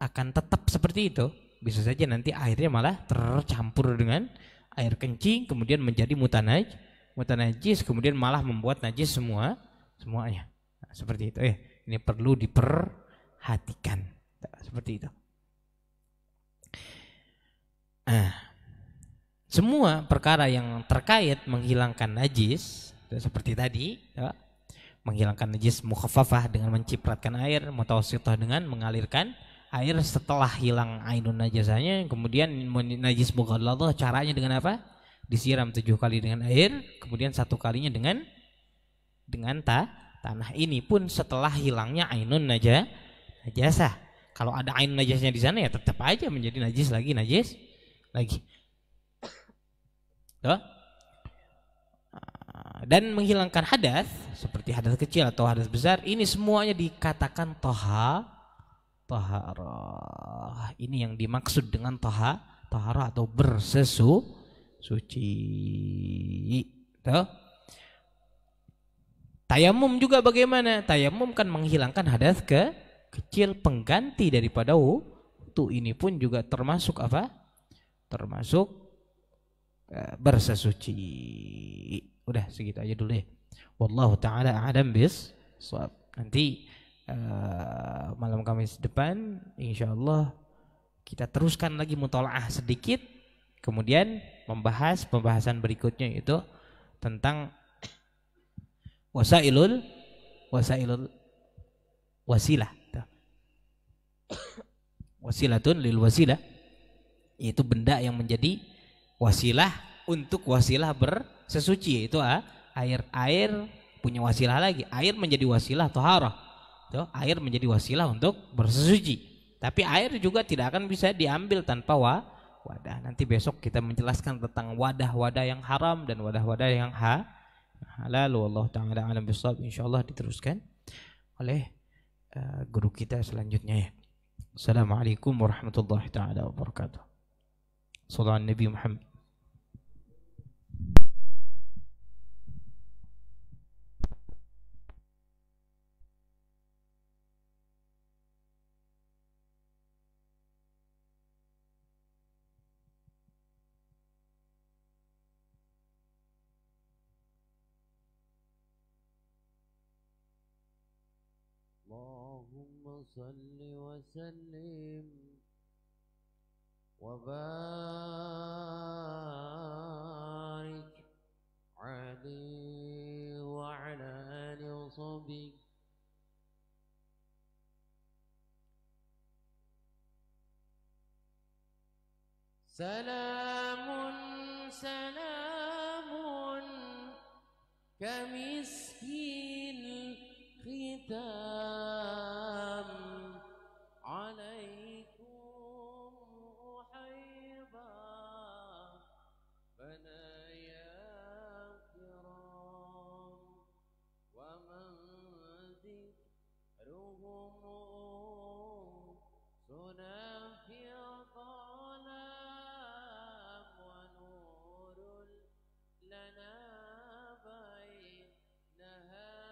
akan tetap seperti itu, bisa saja nanti airnya malah tercampur dengan air kencing kemudian menjadi mutanaj, mutanajis kemudian malah membuat najis semua semuanya. Nah, seperti itu ya. Ini perlu diperhatikan. Nah, seperti itu. Nah, semua perkara yang terkait menghilangkan najis seperti tadi, ya, menghilangkan najis mukhaffafah dengan mencipratkan air, mutawassithah dengan mengalirkan air setelah hilang ainun najasahnya, kemudian najis mughalladhah caranya dengan apa? Disiram tujuh kali dengan air, kemudian satu kalinya dengan dengan ta, tanah. Ini pun setelah hilangnya ainun najah, najasah. Kalau ada ainun najasnya di sana ya tetap aja menjadi najis lagi, najis lagi. Tuh. Dan menghilangkan hadas seperti hadas kecil atau hadas besar, ini semuanya dikatakan toha. Taharah. Ini yang dimaksud dengan taha, taharah atau bersesu suci. Tuh. Tayamum juga bagaimana? Tayamum kan menghilangkan hadas ke kecil pengganti daripada wudu. Ini pun juga termasuk apa? Termasuk bersesuci. Udah segitu aja dulu ya. Wallahu ta'ala a'lam bissawab. Nanti uh, malam Kamis depan insyaallah kita teruskan lagi mutolaah sedikit, kemudian membahas pembahasan berikutnya itu tentang wasailul wasailul wasilah. Wasilatun lil wasilah, yaitu benda yang menjadi wasilah untuk wasilah bersesuci, yaitu ah, air air punya wasilah lagi, air menjadi wasilah taharah, air menjadi wasilah untuk bersesuci. Tapi air juga tidak akan bisa diambil tanpa wa, wadah. Nanti besok kita menjelaskan tentang wadah-wadah yang haram dan wadah-wadah yang ha, halal. Wallahu ta'ala alam bisawab. Insyaallah diteruskan oleh uh, guru kita selanjutnya ya. Assalamualaikum warahmatullahi ta'ala wabarakatuh. Sallallahu Nabi Muhammad. صل وسلم وبارك عليه وعلى آله وصحبه سلام سلام كمسكين ختام عليكم أحبا بنا يا كرام ومن ذكرهم سنا في ظلام ونور لنا بينها أنا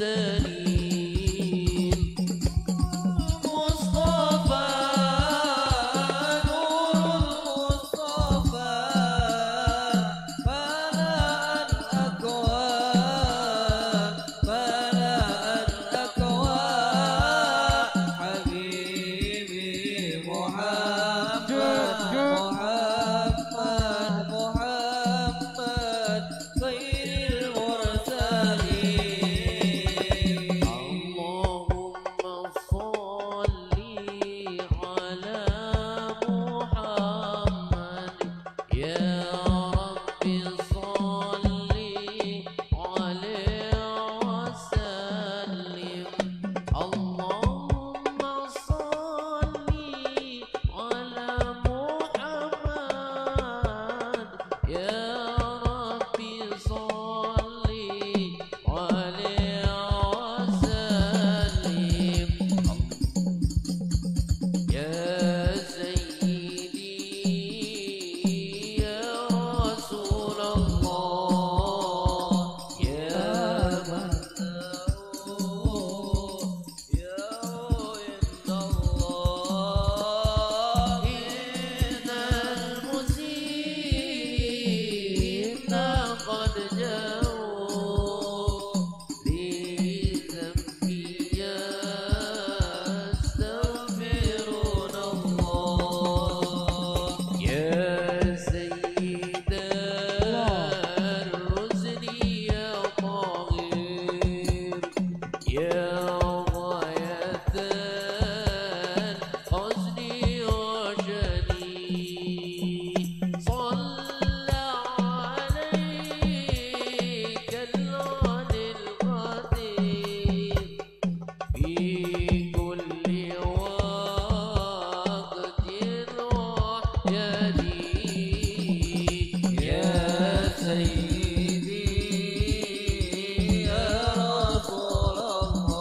Sayyidi ya Rasulullah.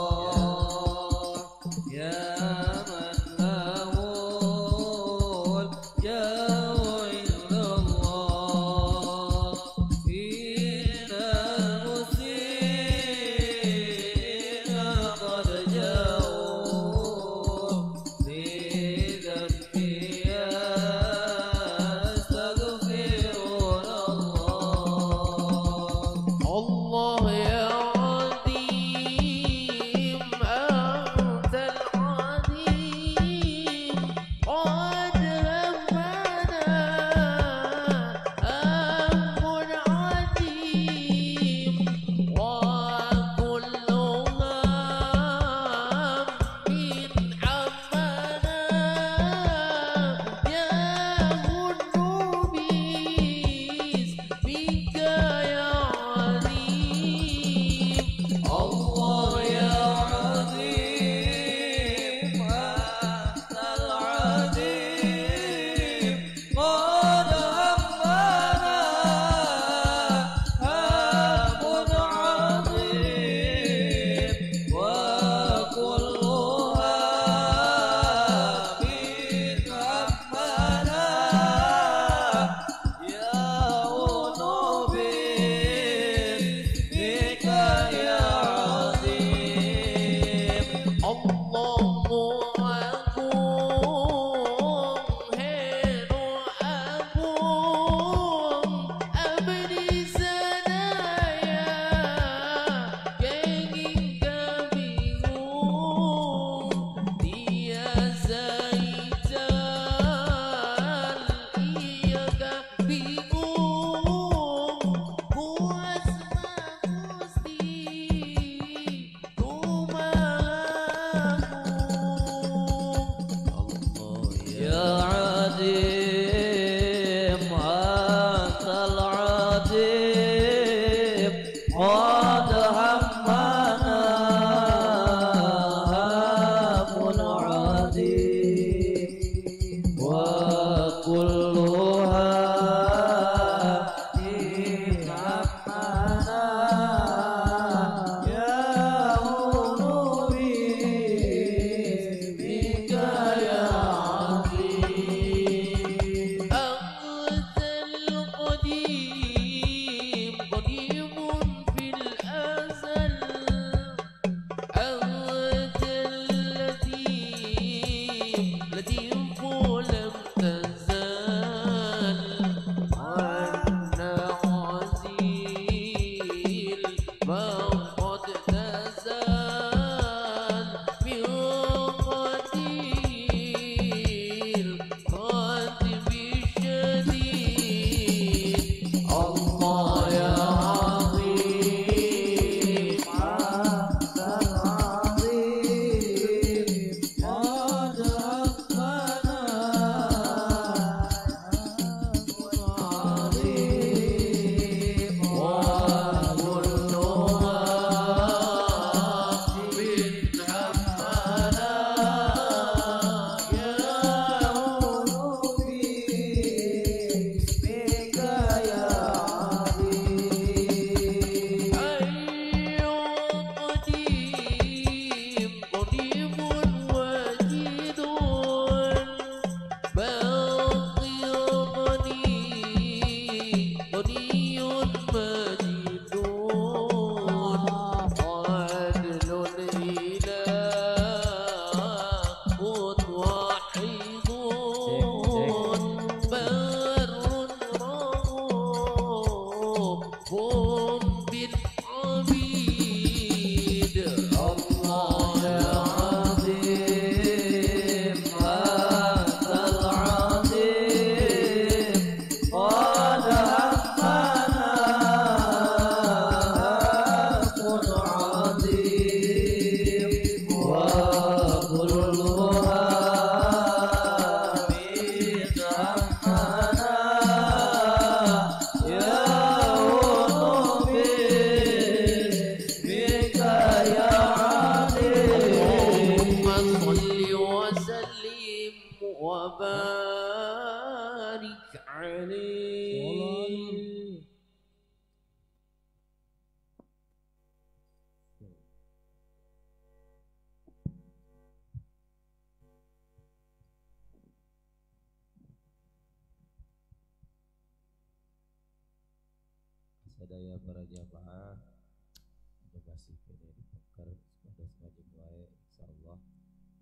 Sadaya para jamaah ada masih kena dipengkar sepada semakin wae insyaallah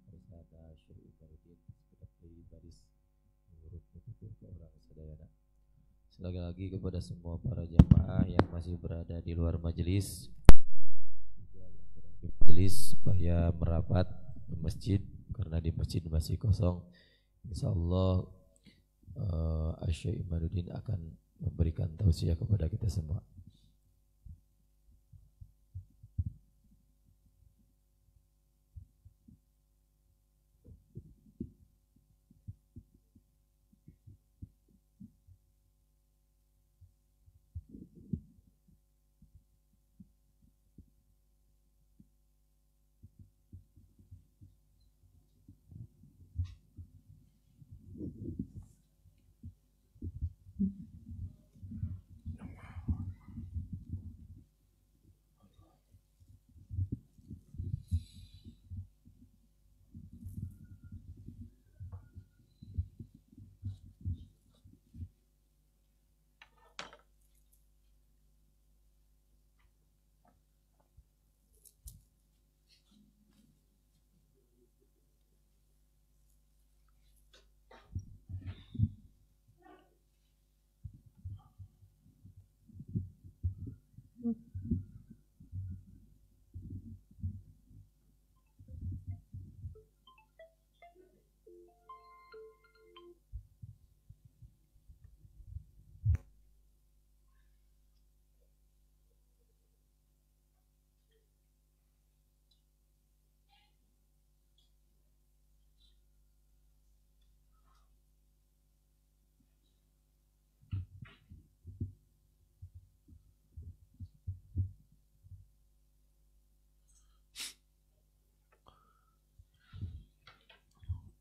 harus ada syuri barudin sekedap dari baris menurut petutur ke orang sadayana. Sekali lagi kepada semua para jamaah yang masih berada di luar majelis, juga yang berada di majelis bahaya merapat ke masjid karena di masjid masih kosong. Insyaallah uh, Syekh Imaduddin akan memberikan tausiah kepada kita semua.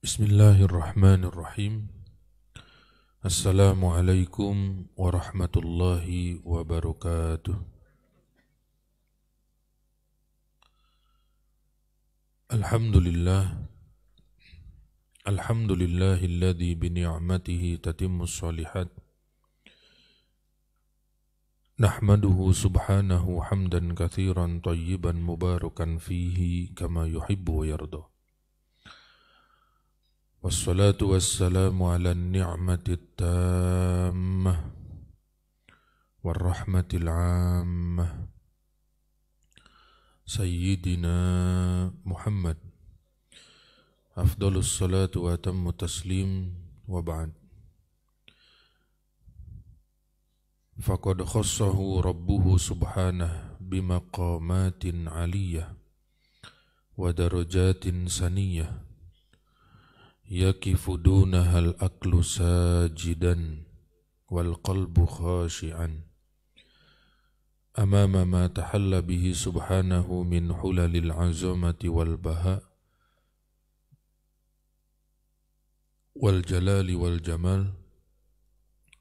Bismillahirrahmanirrahim. Assalamualaikum warahmatullahi wabarakatuh. Alhamdulillah. Alhamdulillahilladzi bi ni'matihi tatimmu shalihat. Nahmaduhu subhanahu hamdan katsiran thayyiban mubarakan fihi kama yuhibbu wa yarda. Wassalatu wassalamu ala ni'mati tammah warahmatil ammah Sayyidina Muhammad afdalus salatu wa atammu taslim wa ba'd. Faqad khassahu rabbuhu subhanahu bimaqamatin aliyah wa darajatin saniyah yaqifu dunahal aqlu sajidan wal qalbu khashi'an amama ma tahalla bihi subhanahu min hulalil azamati wal baha wal jalali wal jamal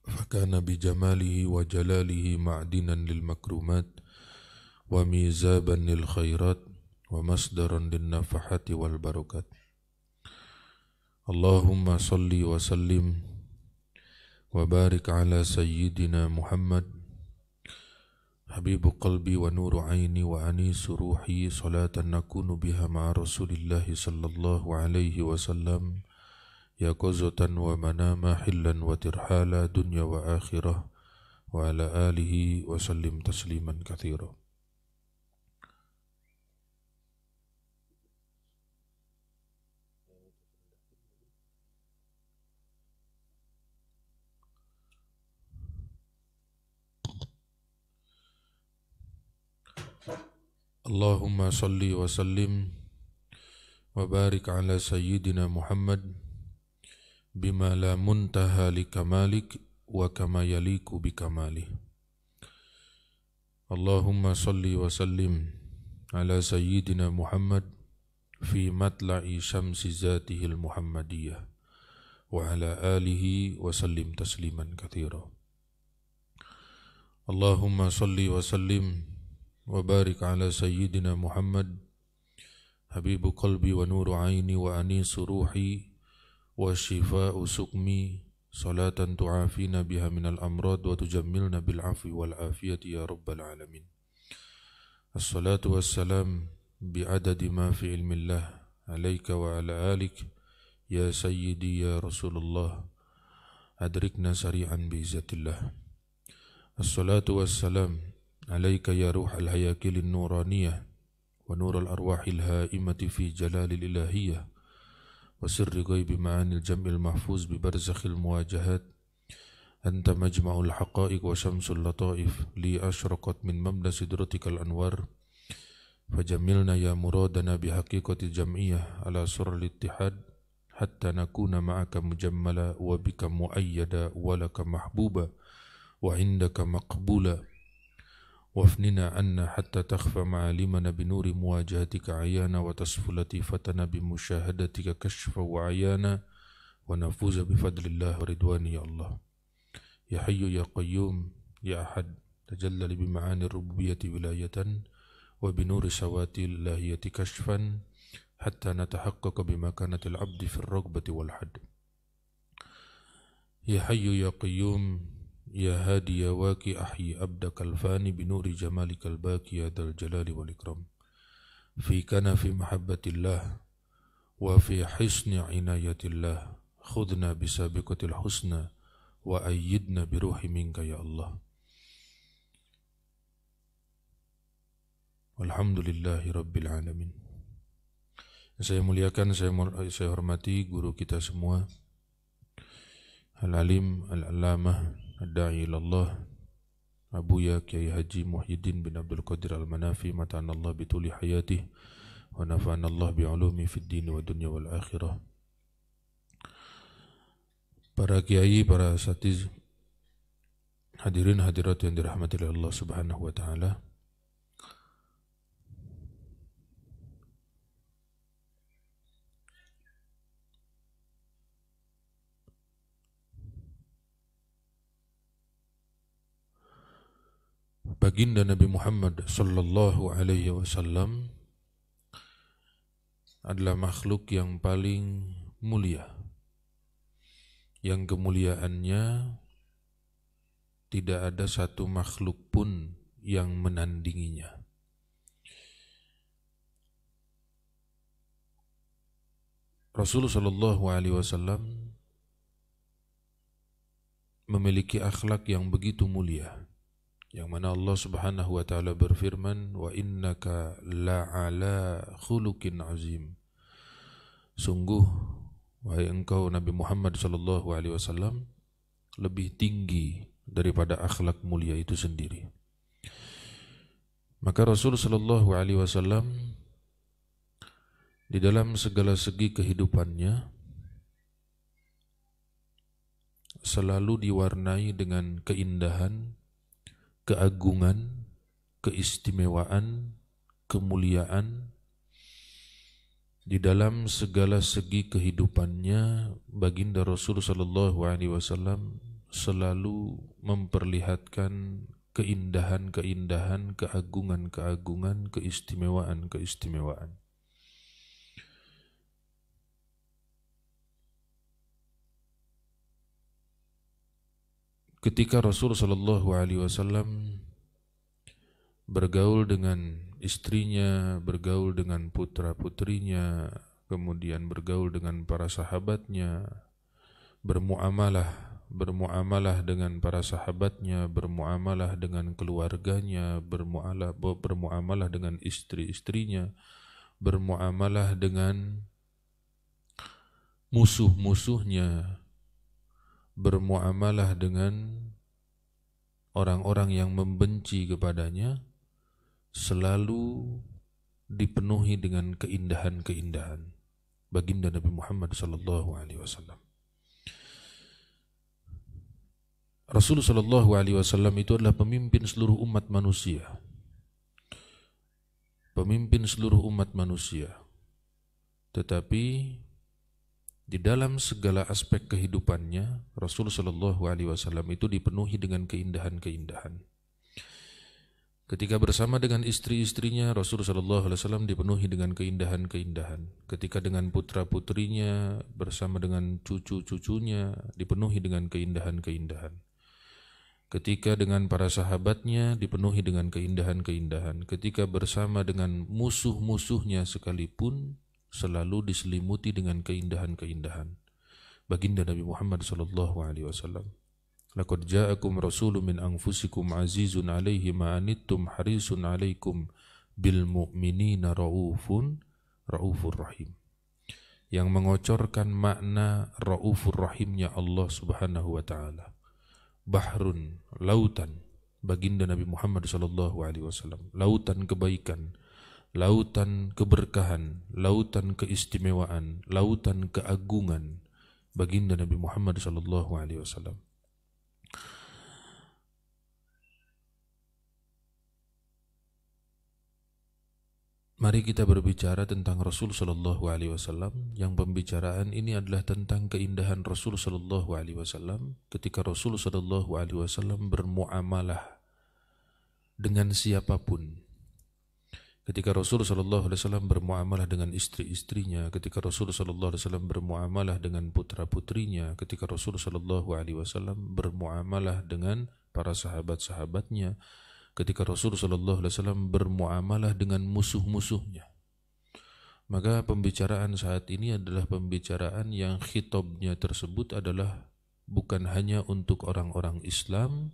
fakana bi jamalihi wa jalalihi ma'dinan lil makrumat wa mizaban lil khairat wa masdaran lin nafahati wal barakat. Allahumma salli wa sallim wa barik ala sayyidina Muhammad habibu qalbi wa nuru aini wa anisu ruhi salatan nakunu biha ma'a rasulillahi sallallahu alaihi wasallam yaqazatan wa manama hillan wa tirhala dunya wa akhirah wa ala alihi wa sallim tasliman katsira. Allahumma salli wa sallim wa barik ala sayyidina Muhammad bima la muntaha li kamalik wa kama yaliku bi kamali. Allahumma salli wa sallim ala sayyidina Muhammad fi matla'i syamsi zatihil muhammadiyah wa ala alihi wa sallim tasliman katsira. Allahumma salli wa sallim wa barik ala sayyidina Muhammad habibu qalbi wa nuru aini wa anisu ruhi wa shifa'u sukmi salatan tu'afina biha minal amrad wa tujammilna bil afwi wal afiyati ya Rabbil Alameen. Assalatu wassalam bi'adadi ma fi ilmillah alaika wa ala alik ya Sayyidi ya Rasulullah adrikna sari'an bi'izzatillah. Assalatu wassalam عليك يا روح الهياكل النورانية ونور الأرواح الهائمة في جلال الإلهية وسر غيب معاني الجمع المحفوظ ببرزخ المواجهات أنت مجمع الحقائق وشمس اللطائف لي أشرقت من مملة سدرتك الأنوار فجملنا يا مرادنا بحقيقة الجمعية على سر الاتحاد حتى نكون معك مجملا وبك مؤيدا ولك محبوبا وعندك مقبولا وافننا عنا حتى تخفى معالمنا بنور مواجهتك عيانا وتصف لطيفتنا بمشاهدتك كشفا وعيانا ونفوز بفضل الله ورضوانه يا الله يا حي يا قيوم يا أحد تجلل بمعاني الربوبية ولاية وبنور سواتي اللهية كشفا حتى نتحقق بمكانة العبد في الرغبة والحد يا حي يا قيوم يا هادي يا واكي أحيي عبدك الفاني بنور جمالك الباكي يا ذا الجلال والإكرام في كنف محبة الله وفي حسن عناية الله خذنا بسابقة الحسنى وأيدنا بروح منك يا الله. Alhamdulillah Rabbil Alamin. Saya muliakan, saya, mur saya hormati guru kita semua, Al-Alim, Al-Alamah, Ad-Da'i ilallah Abu Ya Kiai Haji Muhyiddin bin Abdul Qadir Al-Manafi, mata'anallah bituli hayatih wa nafa'anallah bi'ulumi fid dini wa dunya wal akhirah. Para kiai, para asatiz, hadirin hadirat yang dirahmati oleh Allah Subhanahu wa ta'ala. Baginda Nabi Muhammad sallallahu alaihi wasallam adalah makhluk yang paling mulia, yang kemuliaannya tidak ada satu makhluk pun yang menandinginya. Rasulullah sallallahu alaihi wasallam memiliki akhlak yang begitu mulia, yang mana Allah Subhanahu wa ta'ala berfirman, wa innaka la'ala khuluqin azim. Sungguh wahai engkau Nabi Muhammad sallallahu alaihi wasallam lebih tinggi daripada akhlak mulia itu sendiri. Maka Rasul sallallahu alaihi wasallam di dalam segala segi kehidupannya selalu diwarnai dengan keindahan, keagungan, keistimewaan, kemuliaan. Di dalam segala segi kehidupannya, baginda Rasul sallallahu alaihi wasallam selalu memperlihatkan keindahan-keindahan, keagungan-keagungan, keistimewaan-keistimewaan. Ketika Rasul sallallahu alaihi wasallam bergaul dengan istrinya, bergaul dengan putra-putrinya, kemudian bergaul dengan para sahabatnya, bermuamalah, bermuamalah dengan para sahabatnya, bermuamalah dengan keluarganya, bermuamalah, bermuamalah dengan istri-istrinya, bermuamalah dengan musuh-musuhnya, bermuamalah dengan orang-orang yang membenci kepadanya, selalu dipenuhi dengan keindahan-keindahan baginda Nabi Muhammad sallallahu alaihi wasallam. Rasulullah sallallahu alaihi wasallam itu adalah pemimpin seluruh umat manusia. Pemimpin seluruh umat manusia. Tetapi di dalam segala aspek kehidupannya, Rasul sallallahu alaihi wasallam itu dipenuhi dengan keindahan-keindahan. Ketika bersama dengan istri-istrinya, Rasulullah shallallahu alaihi wasallam dipenuhi dengan keindahan-keindahan. Ketika dengan putra-putrinya, bersama dengan cucu-cucunya, dipenuhi dengan keindahan-keindahan. Ketika dengan para sahabatnya, dipenuhi dengan keindahan-keindahan. Ketika bersama dengan musuh-musuhnya sekalipun, selalu diselimuti dengan keindahan-keindahan. Baginda Nabi Muhammad shallallahu alaihi wasallam. Laqad ja'akum rasulun min anfusikum azizun 'alaihi ma anittum harisun 'alaikum bil mu'minina raufun raufur rahim. Yang mengocorkan makna raufur rahimnya Allah Subhanahu wa taala. Bahrun, lautan baginda Nabi Muhammad sallallahu alaihi wasallam, lautan kebaikan, lautan keberkahan, lautan keistimewaan, lautan keagungan baginda Nabi Muhammad sallallahu alaihi wasallam. Mari kita berbicara tentang Rasul Shallallahu Alaihi Wasallam, yang pembicaraan ini adalah tentang keindahan Rasul Shallallahu Alaihi Wasallam ketika Rasul Shallallahu Alaihi Wasallam bermuamalah dengan siapapun. Ketika Rasul Shallallahu Alaihi Wasallam bermuamalah dengan istri-istrinya, ketika Rasul Shallallahu Alaihi Wasallam bermuamalah dengan putra-putrinya, ketika Rasul Shallallahu Alaihi Wasallam bermuamalah dengan para sahabat-sahabatnya, ketika Rasul Shallallahu Alaihi Wasallam bermuamalah dengan musuh-musuhnya. Maka pembicaraan saat ini adalah pembicaraan yang khitabnya tersebut adalah bukan hanya untuk orang-orang Islam,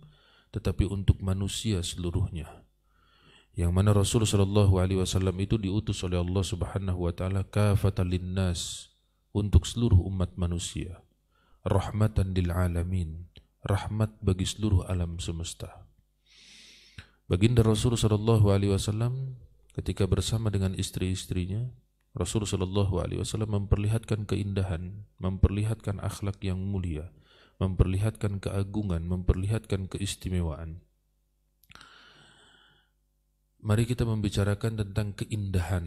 tetapi untuk manusia seluruhnya. Yang mana Rasul Shallallahu Alaihi Wasallam itu diutus oleh Allah Subhanahu Wa Taala kafatan linnas, untuk seluruh umat manusia, rahmatan lil alamin, rahmat bagi seluruh alam semesta. Baginda Rasul Shallallahu Alaihi Wasallam ketika bersama dengan istri-istrinya, Rasul Shallallahu Alaihi Wasallam memperlihatkan keindahan, memperlihatkan akhlak yang mulia, memperlihatkan keagungan, memperlihatkan keistimewaan. Mari kita membicarakan tentang keindahan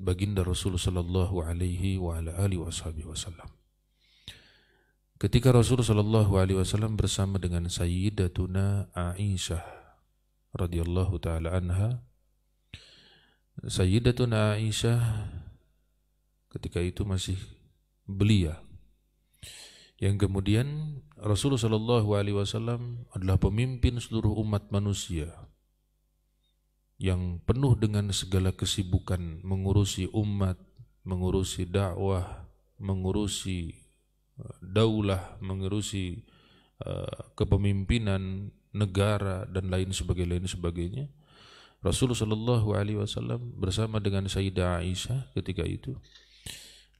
baginda Rasul Shallallahu Alaihi Wasallam. Ketika Rasul Shallallahu Alaihi Wasallam bersama dengan Sayyidatuna Aisyah radhiyallahu ta'ala anha, Sayyidatuna Aisyah ketika itu masih belia, yang kemudian Rasulullah Shallallahu Alaihi Wasallam adalah pemimpin seluruh umat manusia yang penuh dengan segala kesibukan, mengurusi umat, mengurusi dakwah, mengurusi daulah, mengurusi uh, kepemimpinan negara dan lain sebagainya, lain sebagainya. Rasulullah Shallallahu Alaihi Wasallam bersama dengan Sayyidah Aisyah ketika itu.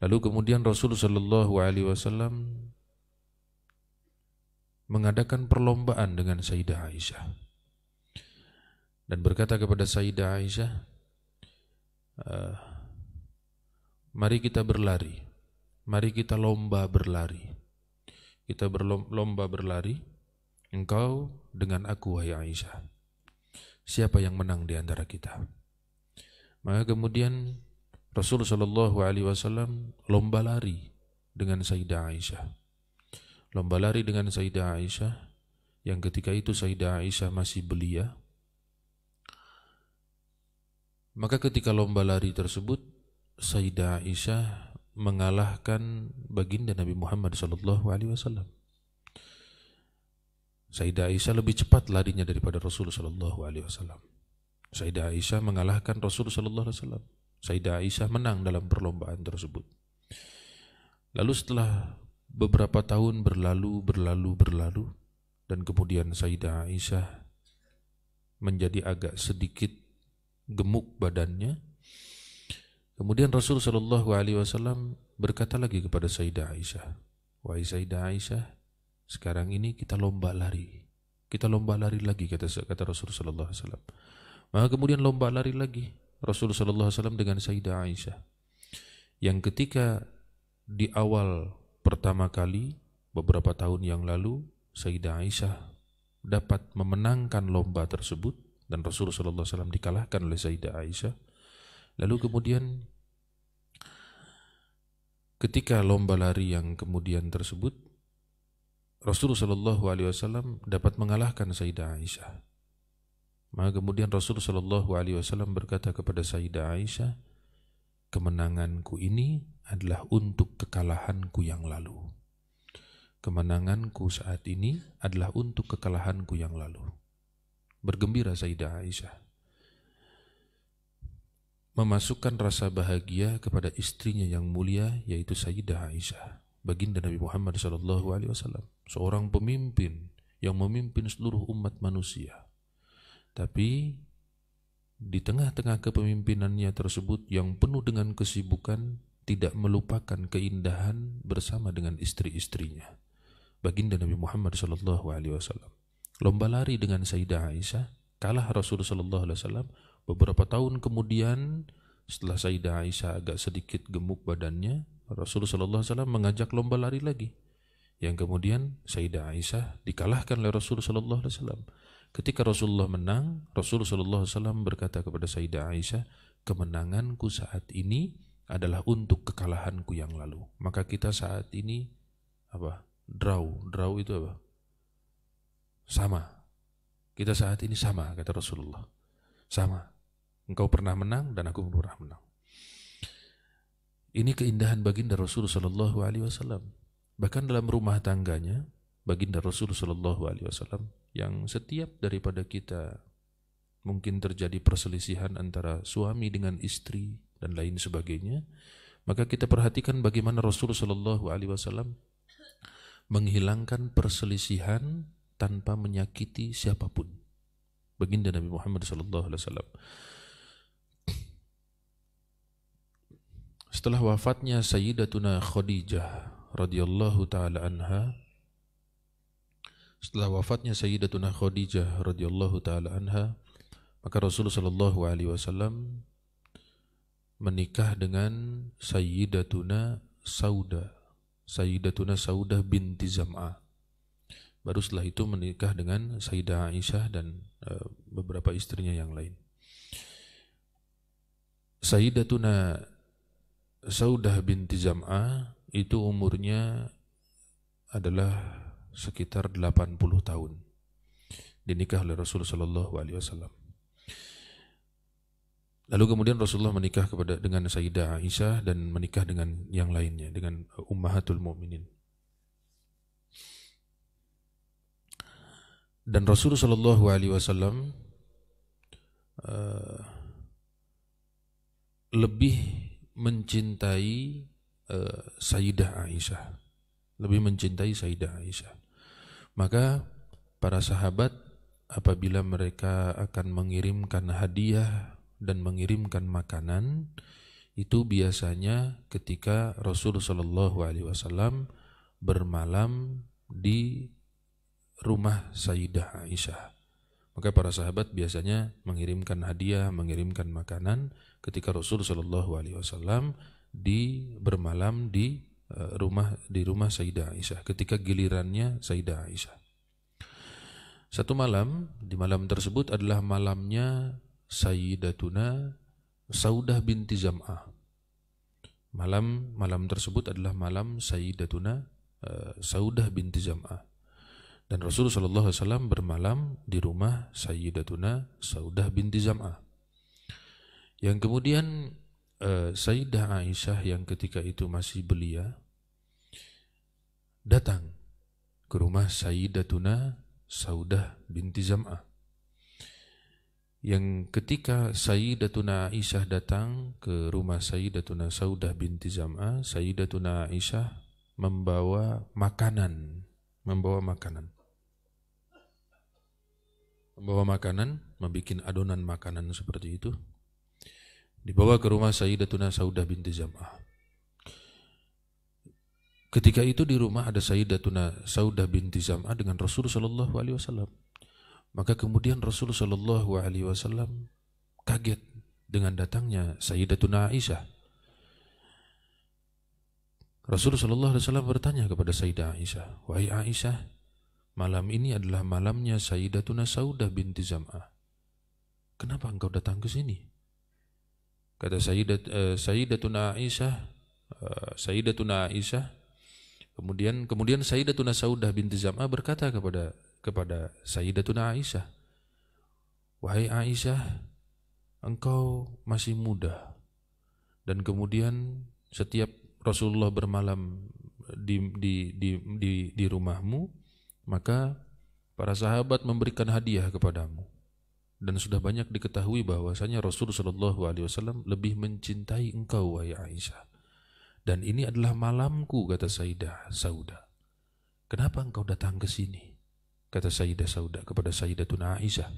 Lalu kemudian Rasulullah Shallallahu Alaihi Wasallam mengadakan perlombaan dengan Sayyidah Aisyah dan berkata kepada Sayyidah Aisyah, mari kita berlari, mari kita lomba berlari, kita berlomba berlari. Engkau dengan aku, wahai Aisyah. Siapa yang menang di antara kita? Maka kemudian Rasul Shallallahu Alaihi Wasallam lomba lari dengan Sayyidah Aisyah. Lomba lari dengan Sayyidah Aisyah, yang ketika itu Sayyidah Aisyah masih belia. Maka ketika lomba lari tersebut, Sayyidah Aisyah mengalahkan baginda Nabi Muhammad Shallallahu Alaihi Wasallam. Sayyidah Aisyah lebih cepat larinya daripada Rasul Shallallahu Alaihi Wasallam. Sayyidah Aisyah mengalahkan Rasul Shallallahu Alaihi Wasallam. Sayyidah Aisyah menang dalam perlombaan tersebut. Lalu setelah beberapa tahun berlalu, berlalu, berlalu, dan kemudian Sayyidah Aisyah menjadi agak sedikit gemuk badannya. Kemudian Rasul Shallallahu Alaihi Wasallam berkata lagi kepada Sayyidah Aisyah, wahai Sayyidah Aisyah, sekarang ini kita lomba lari, kita lomba lari lagi, kata kata Rasulullah shallallahu alaihi wasallam. Maka kemudian lomba lari lagi Rasulullah shallallahu alaihi wasallam dengan Sayyidah Aisyah, yang ketika di awal pertama kali beberapa tahun yang lalu Sayyidah Aisyah dapat memenangkan lomba tersebut dan Rasulullah shallallahu alaihi wasallam dikalahkan oleh Sayyidah Aisyah. Lalu kemudian ketika lomba lari yang kemudian tersebut, Rasulullah shallallahu alaihi wasallam dapat mengalahkan Sayyidah Aisyah. Maka kemudian Rasul Shallallahu Alaihi Wasallam berkata kepada Sayyidah Aisyah, kemenanganku ini adalah untuk kekalahanku yang lalu. Kemenanganku saat ini adalah untuk kekalahanku yang lalu. Bergembira Sayyidah Aisyah, memasukkan rasa bahagia kepada istrinya yang mulia, yaitu Sayyidah Aisyah, baginda Nabi Muhammad Shallallahu Alaihi Wasallam, seorang pemimpin yang memimpin seluruh umat manusia. Tapi di tengah-tengah kepemimpinannya tersebut yang penuh dengan kesibukan, tidak melupakan keindahan bersama dengan istri-istrinya. Baginda Nabi Muhammad shallallahu alaihi wasallam lomba lari dengan Sayyidah Aisyah, kalah Rasul shallallahu alaihi wasallam. Beberapa tahun kemudian setelah Sayyidah Aisyah agak sedikit gemuk badannya, Rasul shallallahu alaihi wasallam mengajak lomba lari lagi, yang kemudian Sayyidah Aisyah dikalahkan oleh Rasul shallallahu alaihi wasallam. Ketika Rasulullah menang, Rasulullah shallallahu alaihi wasallam berkata kepada Sayyidah Aisyah, kemenanganku saat ini adalah untuk kekalahanku yang lalu. Maka kita saat ini apa? Draw, draw itu apa? Sama. Kita saat ini sama, kata Rasulullah. Sama. Engkau pernah menang dan aku pernah menang. Ini keindahan baginda Rasul Shallallahu Alaihi Wasallam. Bahkan dalam rumah tangganya, baginda Rasul Shallallahu Alaihi Wasallam yang setiap daripada kita mungkin terjadi perselisihan antara suami dengan istri dan lain sebagainya, maka kita perhatikan bagaimana Rasul Shallallahu Alaihi Wasallam menghilangkan perselisihan tanpa menyakiti siapapun. Baginda Nabi Muhammad Shallallahu Alaihi Wasallam setelah wafatnya Sayyidatuna Khadijah radhiyallahu taala anha. Setelah wafatnya Sayyidatuna Khadijah radhiyallahu taala anha, maka Rasulullah shallallahu alaihi wasallam menikah dengan Sayyidatuna Saudah, Sayyidatuna Saudah binti Zam'ah. Baru setelah itu menikah dengan Sayyidah Aisyah dan e, beberapa istrinya yang lain. Sayyidatuna Saudah binti Zam'ah itu umurnya adalah sekitar delapan puluh tahun, dinikah oleh Rasul Shallallahu Alaihi Wasallam. Lalu kemudian Rasulullah menikah kepada dengan Sayyidah Aisyah dan menikah dengan yang lainnya, dengan Ummahatul Mu'minin. Dan Rasul Shallallahu Alaihi Wasallam uh, lebih mencintai uh, Sayyidah Aisyah, lebih mencintai Sayyidah Aisyah. Maka para sahabat apabila mereka akan mengirimkan hadiah dan mengirimkan makanan, itu biasanya ketika Rasul Shallallahu Alaihi Wasallam bermalam di rumah Sayyidah Aisyah. Maka para sahabat biasanya mengirimkan hadiah, mengirimkan makanan ketika Rasul Shallallahu Alaihi Wasallam di bermalam di rumah di rumah Sayyidah Aisyah, ketika gilirannya Sayyidah Aisyah. Satu malam, di malam tersebut adalah malamnya Sayyidatuna Saudah binti Zam'ah. Malam malam tersebut adalah malam Sayyidatuna uh, Saudah binti Zam'ah. Dan Rasulullah shallallahu alaihi wasallam bermalam di rumah Sayyidatuna Saudah binti Zam'ah. Yang kemudian Uh, Sayyidah Aisyah yang ketika itu masih belia datang ke rumah Sayyidatuna Saudah binti Zam'ah. Yang ketika Sayyidatuna Aisyah datang ke rumah Sayyidatuna Saudah binti Zam'ah, Sayyidatuna Aisyah membawa makanan, membawa makanan, membawa makanan, membuat adonan makanan seperti itu, dibawa ke rumah Sayyidatuna Saudah binti Zam'ah. Ketika itu di rumah ada Sayyidatuna Saudah binti Zam'ah dengan Rasul Shallallahu Alaihi Wasallam. Maka kemudian Rasul Shallallahu Alaihi Wasallam kaget dengan datangnya Sayyidatuna Aisyah. Rasul Shallallahu Alaihi Wasallam bertanya kepada Sayyidah Aisyah, wahai Aisyah, malam ini adalah malamnya Sayyidatuna Saudah binti Zam'ah. Kenapa engkau datang ke sini? Kata Sayyidat, uh, Sayyidatuna Aisyah, uh, Sayyidatuna Aisyah, kemudian kemudian Sayyidatuna Saudah binti Zam'ah berkata kepada kepada Sayyidatuna Aisyah, Wahai Aisyah, engkau masih muda. Dan kemudian setiap Rasulullah bermalam di, di, di, di, di rumahmu, maka para sahabat memberikan hadiah kepadamu. Dan sudah banyak diketahui bahwasanya Rasulullah shallallahu alaihi wasallam lebih mencintai engkau, wahai Aisyah. Dan ini adalah malamku, kata Sayyidah Saudah. Kenapa engkau datang ke sini? Kata Sayyidah Saudah kepada Sayyidatuna Aisyah.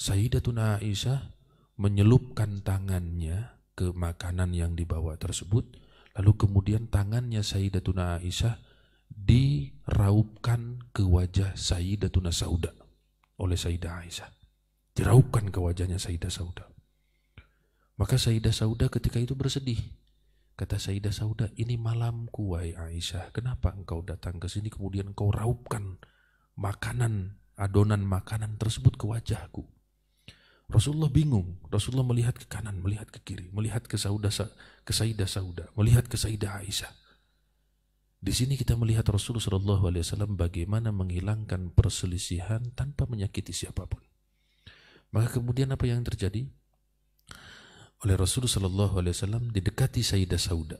Sayyidatuna Aisyah menyelupkan tangannya ke makanan yang dibawa tersebut, lalu kemudian tangannya Sayyidatuna Aisyah diraupkan ke wajah Sayyidatuna Saudah oleh Sayyidah Aisyah. Diraupkan ke wajahnya Sayyidah Saudah. Maka Sayyidah Saudah ketika itu bersedih. Kata Sayyidah Saudah, ini malamku, wahai Aisyah. Kenapa engkau datang ke sini kemudian engkau raupkan makanan, adonan makanan tersebut ke wajahku? Rasulullah bingung. Rasulullah melihat ke kanan, melihat ke kiri, melihat ke Saudah, ke Sayyidah Saudah, melihat ke Sayyidah Aisyah. Di sini kita melihat Rasulullah shallallahu alaihi wasallam bagaimana menghilangkan perselisihan tanpa menyakiti siapapun. Maka kemudian apa yang terjadi? Oleh Rasulullah shallallahu alaihi wasallam didekati Sayyidah Saudah.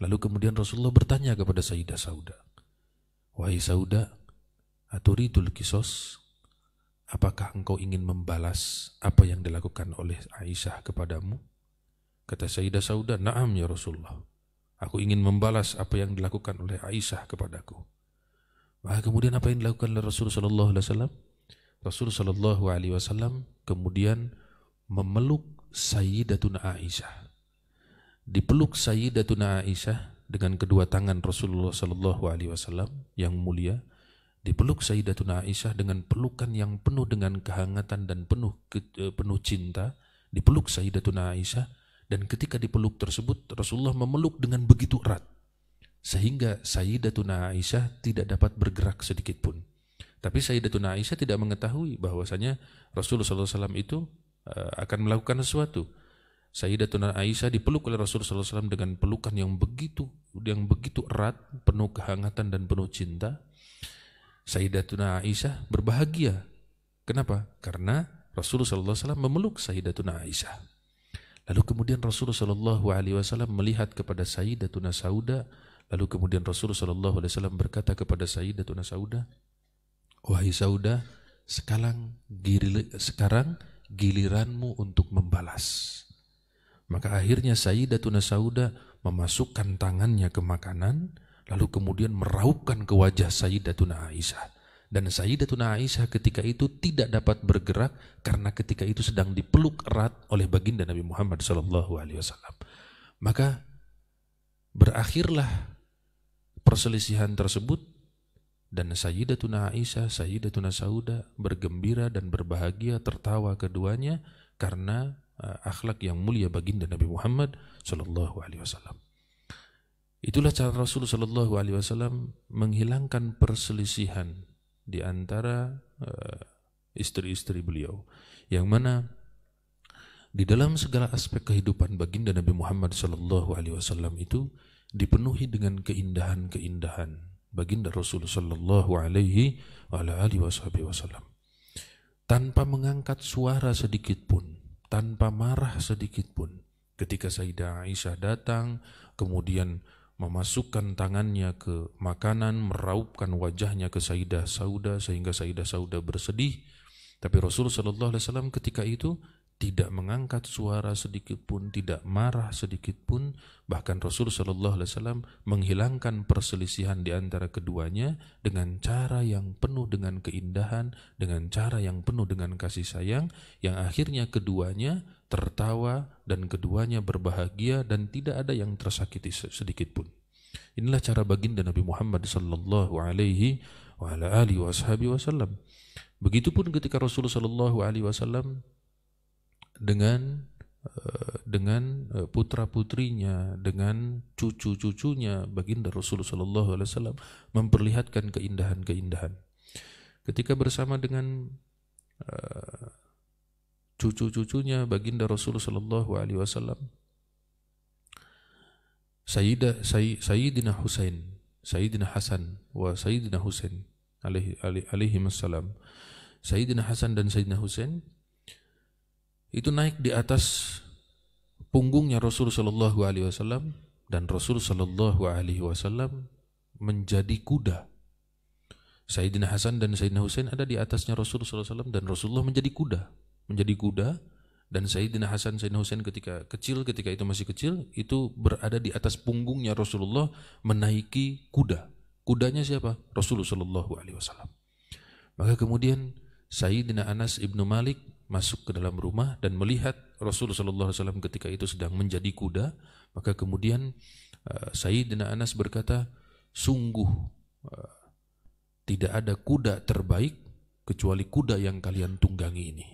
Lalu kemudian Rasulullah bertanya kepada Sayyidah Saudah, wahai Saudah, aturidul kisos, apakah engkau ingin membalas apa yang dilakukan oleh Aisyah kepadamu? Kata Sayyidah Saudah, na'am ya Rasulullah, aku ingin membalas apa yang dilakukan oleh Aisyah kepadaku. Maka kemudian apa yang dilakukan oleh Rasulullah shallallahu alaihi wasallam? Rasulullah shallallahu alaihi wasallam kemudian memeluk Sayyidatuna Aisyah. Dipeluk Sayyidatuna Aisyah dengan kedua tangan Rasulullah Sallallahu Alaihi Wasallam yang mulia. Dipeluk Sayyidatuna Aisyah dengan pelukan yang penuh dengan kehangatan dan penuh penuh cinta. Dipeluk Sayyidatuna Aisyah, dan ketika dipeluk tersebut Rasulullah memeluk dengan begitu erat sehingga Sayyidatuna Aisyah tidak dapat bergerak sedikit pun. Tapi Sayyidatuna Aisyah tidak mengetahui bahwasanya Rasulullah Sallallahu Alaihi Wasallam itu akan melakukan sesuatu. Sayyidatuna Aisyah dipeluk oleh Rasulullah shallallahu alaihi wasallam dengan pelukan yang begitu yang begitu erat, penuh kehangatan dan penuh cinta. Sayyidatuna Aisyah berbahagia. Kenapa? Karena Rasulullah shallallahu alaihi wasallam memeluk Sayyidatuna Aisyah. Lalu kemudian Rasulullah shallallahu alaihi wasallam melihat kepada Sayyidatuna Saudah. Lalu kemudian Rasulullah shallallahu alaihi wasallam berkata kepada Sayyidatuna Saudah, wahai Saudah, sekarang giri, sekarang giliranmu untuk membalas. Maka akhirnya Sayyidatuna Saudah memasukkan tangannya ke makanan, lalu kemudian meraupkan ke wajah Sayyidatuna Aisyah. Dan Sayyidatuna Aisyah ketika itu tidak dapat bergerak karena ketika itu sedang dipeluk erat oleh baginda Nabi Muhammad shallallahu alaihi wasallam. Maka berakhirlah perselisihan tersebut. Dan Sayyidatuna Aisyah, Sayyidatuna Saudah bergembira dan berbahagia, tertawa keduanya karena uh, akhlak yang mulia baginda Nabi Muhammad shallallahu alaihi wasallam. Itulah cara Rasul shallallahu alaihi wasallam menghilangkan perselisihan di antara uh, istri-istri beliau. Yang mana di dalam segala aspek kehidupan baginda Nabi Muhammad shallallahu alaihi wasallam itu dipenuhi dengan keindahan-keindahan baginda Rasul sallallahu alaihi wa alihi wasallam. Tanpa mengangkat suara sedikit pun, tanpa marah sedikit pun. Ketika Sayyidah Aisyah datang, kemudian memasukkan tangannya ke makanan, meraupkan wajahnya ke Sayyidah Saudah sehingga Sayyidah Saudah bersedih. Tapi Rasul sallallahu alaihi wasallam ketika itu tidak mengangkat suara sedikit pun, tidak marah sedikit pun, bahkan Rasul Shallallahu Alaihi Wasallam menghilangkan perselisihan di antara keduanya dengan cara yang penuh dengan keindahan, dengan cara yang penuh dengan kasih sayang, yang akhirnya keduanya tertawa dan keduanya berbahagia dan tidak ada yang tersakiti sedikit pun. Inilah cara baginda Nabi Muhammad Shallallahu Alaihi Wasallam. Begitupun ketika Rasul Shallallahu Alaihi Wasallam dengan dengan putra-putrinya, dengan cucu-cucunya, baginda Rasulullah Shallallahu Alaihi Wasallam memperlihatkan keindahan-keindahan. Ketika bersama dengan uh, cucu-cucunya baginda Rasulullah Shallallahu Alaihi Wasallam, Sayyidah, Say, Sayyidina Husain, Sayyidina Hasan, wa Sayyidina Husain alaihi alaihi wassalam, Sayyidina Hasan dan Sayyidina Husain itu naik di atas punggungnya Rasul Shallallahu Alaihi Wasallam, dan Rasul Shallallahu Alaihi Wasallam menjadi kuda. Sayyidina Hasan dan Sayyidina Husain ada di atasnya Rasul Shallallahu Alaihi Wasallam, dan Rasulullah menjadi kuda, menjadi kuda. Dan Sayyidina Hasan, Sayyidina Husain ketika kecil, ketika itu masih kecil, itu berada di atas punggungnya Rasulullah menaiki kuda. Kudanya siapa? Rasulullah Shallallahu Alaihi Wasallam. Maka kemudian Sayyidina Anas ibnu Malik masuk ke dalam rumah dan melihat Rasulullah Shallallahu Alaihi Wasallam ketika itu sedang menjadi kuda. Maka kemudian uh, Sayyidina Anas berkata, sungguh uh, tidak ada kuda terbaik kecuali kuda yang kalian tunggangi ini.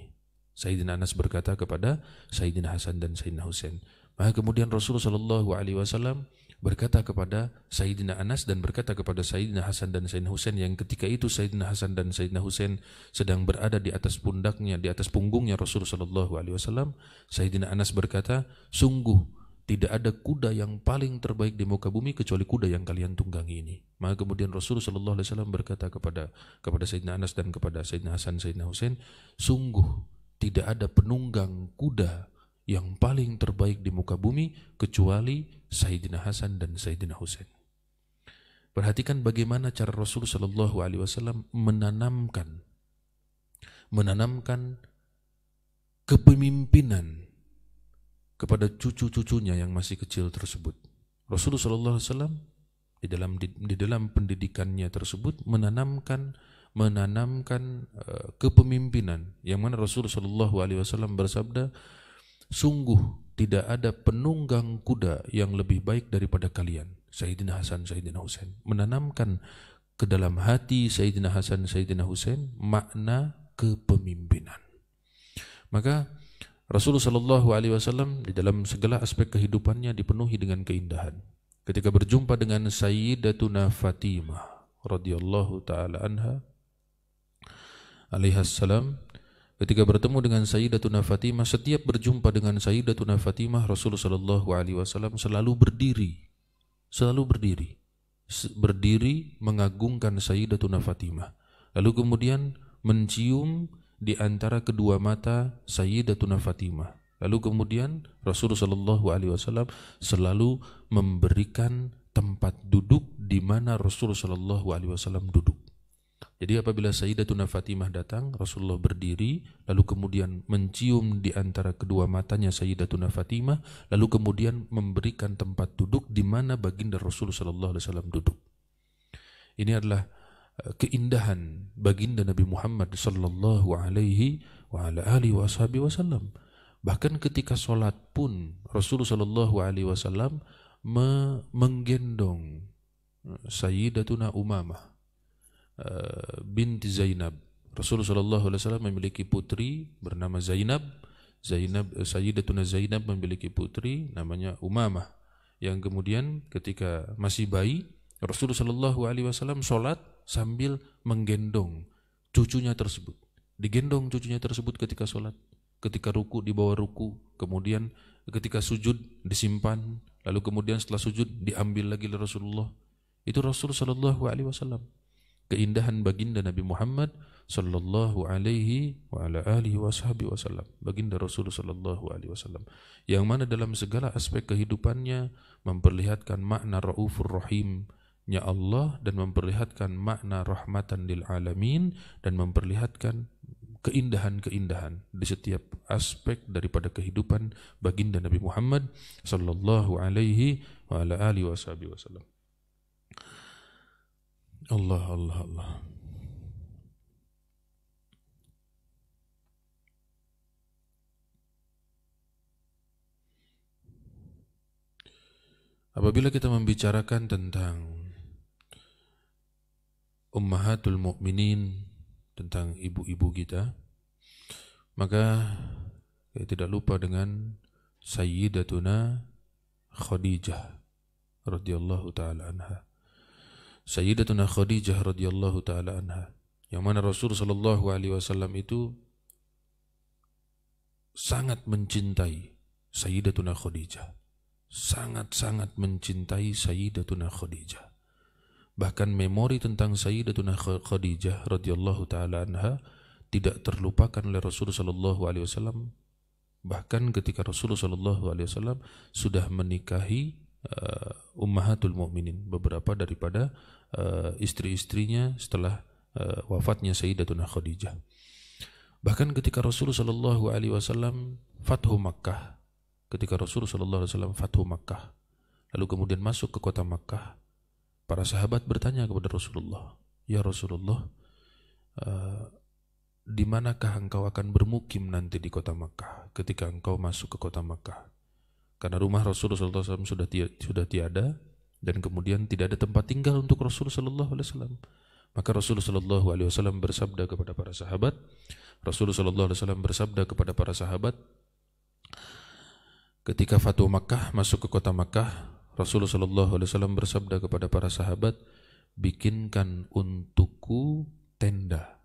Sayyidina Anas berkata kepada Sayyidina Hasan dan Sayyidina Husain. Maka kemudian Rasulullah Shallallahu Alaihi Wasallam berkata kepada Sayyidina Anas dan berkata kepada Sayyidina Hasan dan Sayyidina Husain, yang ketika itu Sayyidina Hasan dan Sayyidina Husain sedang berada di atas pundaknya, di atas punggungnya Rasulullah Shallallahu Alaihi Wasallam. Sayyidina Anas berkata, sungguh tidak ada kuda yang paling terbaik di muka bumi kecuali kuda yang kalian tunggangi ini. Maka kemudian Rasulullah Shallallahu Alaihi Wasallam berkata kepada kepada Sayyidina Anas dan kepada Sayyidina Hasan Sayyidina Husain, sungguh tidak ada penunggang kuda yang paling terbaik di muka bumi kecuali Sayyidina Hasan dan Sayyidina Husain. Perhatikan bagaimana cara Rasul Shallallahu Alaihi Wasallam menanamkan, menanamkan kepemimpinan kepada cucu-cucunya yang masih kecil tersebut. Rasul Shallallahu Alaihi Wasallam di dalam di, di dalam pendidikannya tersebut menanamkan menanamkan uh, kepemimpinan, yang mana Rasulullah Shallallahu Alaihi Wasallam bersabda, sungguh tidak ada penunggang kuda yang lebih baik daripada kalian, Sayyidina Hasan, Sayyidina Husain. Menanamkan ke dalam hati Sayyidina Hasan, Sayyidina Husain makna kepemimpinan. Maka Rasulullah Shallallahu Alaihi Wasallam di dalam segala aspek kehidupannya dipenuhi dengan keindahan. Ketika berjumpa dengan Sayyidatuna Fatimah radhiyallahu taala anha alaihassalam, ketika bertemu dengan Sayyidatuna Fatimah, setiap berjumpa dengan Sayyidatuna Fatimah Rasulullah Shallallahu Alaihi Wasallam selalu berdiri, selalu berdiri, berdiri mengagungkan Sayyidatuna Fatimah. Lalu kemudian mencium di antara kedua mata Sayyidatuna Fatimah. Lalu kemudian Rasulullah Shallallahu Alaihi Wasallam selalu memberikan tempat duduk di mana Rasulullah Shallallahu Alaihi Wasallam duduk. Jadi apabila Sayyidatuna Fatimah datang, Rasulullah berdiri, lalu kemudian mencium di antara kedua matanya Sayyidatuna Fatimah, lalu kemudian memberikan tempat duduk di mana baginda Rasul Shallallahu Alaihi Wasallam duduk. Ini adalah keindahan baginda Nabi Muhammad Shallallahu Alaihi Wasallam. Bahkan ketika sholat pun Rasulullah Shallallahu Alaihi Wasallam menggendong Sayyidatuna Umamah binti Zainab. Rasulullah Shallallahu Alaihi Wasallam memiliki putri bernama Zainab. Zainab Sayyidatuna Zainab memiliki putri namanya Umamah, yang kemudian ketika masih bayi Rasulullah Shallallahu Alaihi Wasallam sholat sambil menggendong cucunya tersebut. Digendong cucunya tersebut ketika sholat, ketika ruku dibawa ruku, kemudian ketika sujud disimpan, lalu kemudian setelah sujud diambil lagi oleh Rasulullah. Itu Rasulullah Shallallahu Alaihi Wasallam. Keindahan baginda Nabi Muhammad Sallallahu Alaihi wa ala alihi wasallam, baginda Rasul Sallallahu Alaihi Wasallam, yang mana dalam segala aspek kehidupannya memperlihatkan makna Raufur Rahimnya Allah, dan memperlihatkan makna rahmatan lil alamin, dan memperlihatkan keindahan-keindahan di setiap aspek daripada kehidupan baginda Nabi Muhammad Sallallahu Alaihi wa ala alihi wasallam. Allah, Allah, Allah. Apabila kita membicarakan tentang Ummahatul Mukminin, tentang ibu-ibu kita, maka kita tidak lupa dengan Sayyidatuna Khadijah radhiyallahu taala anha. Sayyidatuna Khadijah radhiyallahu taala anha, yang mana Rasul Shallallahu Alaihi Wasallam itu sangat mencintai Sayyidatuna Khadijah, sangat-sangat mencintai Sayyidatuna Khadijah. Bahkan memori tentang Sayyidatuna Khadijah radhiyallahu taala anha tidak terlupakan oleh Rasul Shallallahu Alaihi Wasallam Bahkan ketika Rasulullah shallallahu alaihi wasallam sudah menikahi uh, Ummahatul Mukminin, beberapa daripada uh, istri-istrinya setelah uh, wafatnya Sayyidatuna Khadijah. Bahkan ketika Rasulullah shallallahu alaihi wasallam Fathu Makkah, ketika Rasulullah shallallahu alaihi wasallam Fathu Makkah, lalu kemudian masuk ke kota Makkah, para sahabat bertanya kepada Rasulullah, "Ya Rasulullah, uh, di manakah engkau akan bermukim nanti di kota Makkah ketika engkau masuk ke kota Makkah?" Karena rumah Rasulullah shallallahu alaihi wasallam sudah tiada, sudah tiada dan kemudian tidak ada tempat tinggal untuk Rasulullah shallallahu alaihi wasallam. Maka Rasulullah shallallahu alaihi wasallam bersabda kepada para sahabat, Rasulullah shallallahu alaihi wasallam bersabda kepada para sahabat, ketika Fatu Makkah masuk ke kota Makkah, Rasulullah shallallahu alaihi wasallam bersabda kepada para sahabat, bikinkan untukku tenda.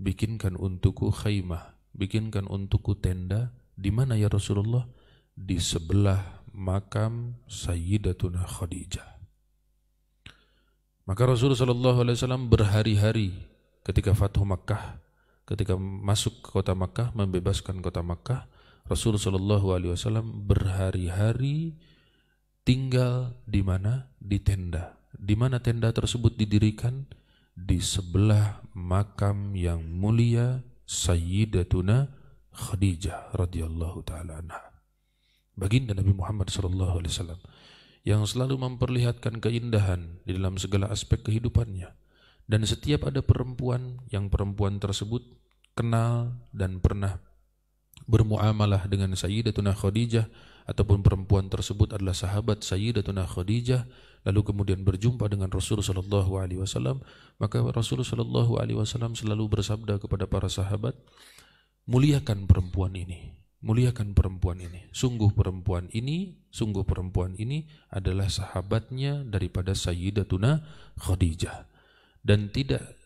Bikinkan untukku khaimah, bikinkan untukku tenda. Di mana ya Rasulullah? Di sebelah makam Sayyidatuna Khadijah. Maka Rasulullah Shallallahu Alaihi Wasallam berhari-hari ketika Fathu Makkah, ketika masuk ke kota Makkah, membebaskan kota Makkah, Rasulullah Shallallahu Alaihi Wasallam berhari-hari tinggal di mana? Di tenda. Di mana tenda tersebut didirikan? Di sebelah makam yang mulia Sayyidatuna Khadijah radhiyallahu taala anha, baginda Nabi Muhammad sallallahu alaihi wasallam yang selalu memperlihatkan keindahan di dalam segala aspek kehidupannya, dan setiap ada perempuan yang perempuan tersebut kenal dan pernah bermuamalah dengan Sayyidatuna Khadijah, ataupun perempuan tersebut adalah sahabat Sayyidatuna Khadijah, lalu kemudian berjumpa dengan Rasulullah Shallallahu Alaihi Wasallam, maka Rasulullah Shallallahu Alaihi Wasallam selalu bersabda kepada para sahabat, muliakan perempuan ini, muliakan perempuan ini. Sungguh perempuan ini, sungguh perempuan ini adalah sahabatnya daripada Sayyidatuna Khadijah. Dan tidak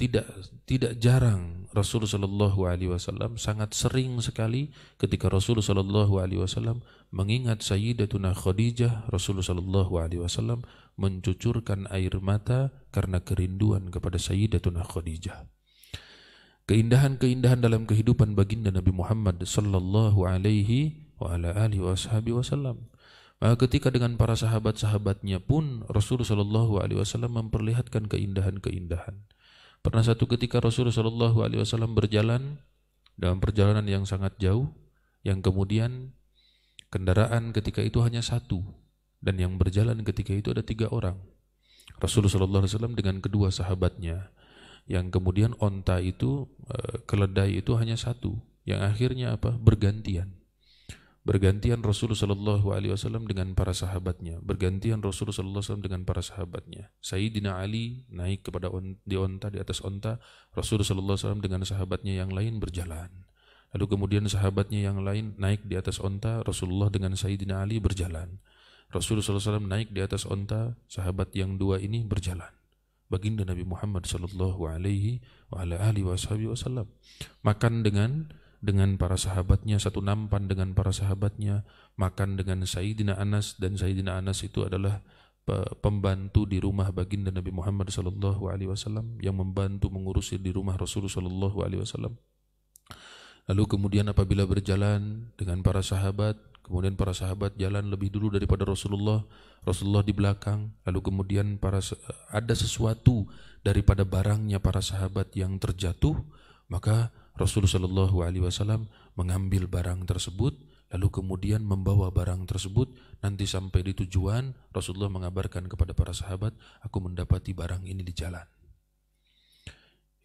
tidak tidak jarang Rasulullah Shallallahu Alaihi Wasallam, sangat sering sekali ketika Rasulullah Shallallahu Alaihi Wasallam mengingat Sayyidatuna Khadijah, Rasulullah Shallallahu Alaihi Wasallam mencucurkan air mata karena kerinduan kepada Sayyidatuna Khadijah. Keindahan-keindahan dalam kehidupan baginda Nabi Muhammad Sallallahu Alaihi Wasallam. Maka ketika dengan para sahabat-sahabatnya pun Rasulullah Shallallahu Alaihi Wasallam memperlihatkan keindahan-keindahan. Pernah satu ketika Rasulullah Shallallahu Alaihi Wasallam berjalan dalam perjalanan yang sangat jauh, yang kemudian kendaraan ketika itu hanya satu, dan yang berjalan ketika itu ada tiga orang. Rasulullah Shallallahu Alaihi Wasallam dengan kedua sahabatnya, yang kemudian onta itu, keledai itu hanya satu, yang akhirnya apa? Bergantian. Bergantian Rasulullah Shallallahu Alaihi Wasallam dengan para sahabatnya, bergantian Rasulullah Shallallahu Alaihi Wasallam dengan para sahabatnya. Sayyidina Ali naik kepada on, di onta di atas onta, Rasulullah Shallallahu Alaihi Wasallam dengan sahabatnya yang lain berjalan. Lalu kemudian sahabatnya yang lain naik di atas onta, Rasulullah dengan Sayyidina Ali berjalan. Rasulullah Shallallahu Alaihi Wasallam naik di atas onta, sahabat yang dua ini berjalan. Baginda Nabi Muhammad Shallallahu Alaihi Wasallam makan dengan dengan para sahabatnya, satu nampan dengan para sahabatnya, makan dengan Sayyidina Anas, dan Sayyidina Anas itu adalah pembantu di rumah baginda Nabi Muhammad Sallallahu Alaihi Wasallam yang membantu mengurusi di rumah Rasulullah Sallallahu Alaihi Wasallam. Lalu kemudian apabila berjalan dengan para sahabat, kemudian para sahabat jalan lebih dulu daripada Rasulullah, Rasulullah di belakang, lalu kemudian para ada sesuatu daripada barangnya para sahabat yang terjatuh, maka Rasulullah Shallallahu Alaihi Wasallam mengambil barang tersebut, lalu kemudian membawa barang tersebut. Nanti sampai di tujuan, Rasulullah mengabarkan kepada para sahabat, aku mendapati barang ini di jalan.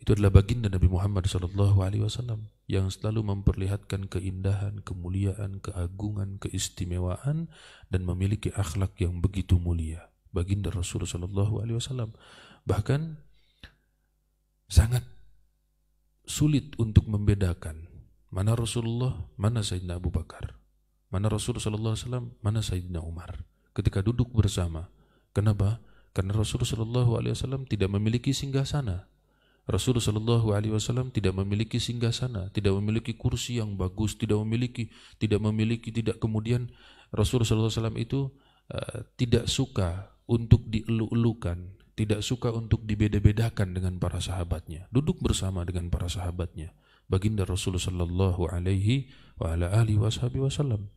Itu adalah baginda Nabi Muhammad Shallallahu Alaihi Wasallam yang selalu memperlihatkan keindahan, kemuliaan, keagungan, keistimewaan, dan memiliki akhlak yang begitu mulia. Baginda Rasulullah Shallallahu Alaihi Wasallam bahkan sangat sulit untuk membedakan mana Rasulullah, mana Sayyidina Abu Bakar, mana Rasulullah shallallahu alaihi wasallam, mana Sayyidina Umar ketika duduk bersama. Kenapa? Karena Rasulullah shallallahu alaihi wasallam tidak memiliki singgasana, Rasulullah shallallahu alaihi wasallam tidak memiliki singgasana, tidak memiliki kursi yang bagus, tidak memiliki, tidak memiliki, tidak kemudian Rasulullah shallallahu alaihi wasallam itu uh, tidak suka untuk dieluk-elukan, tidak suka untuk dibeda-bedakan dengan para sahabatnya, duduk bersama dengan para sahabatnya. baginda Rasulullah Shallallahu Alaihi wa ala alihi wasallam.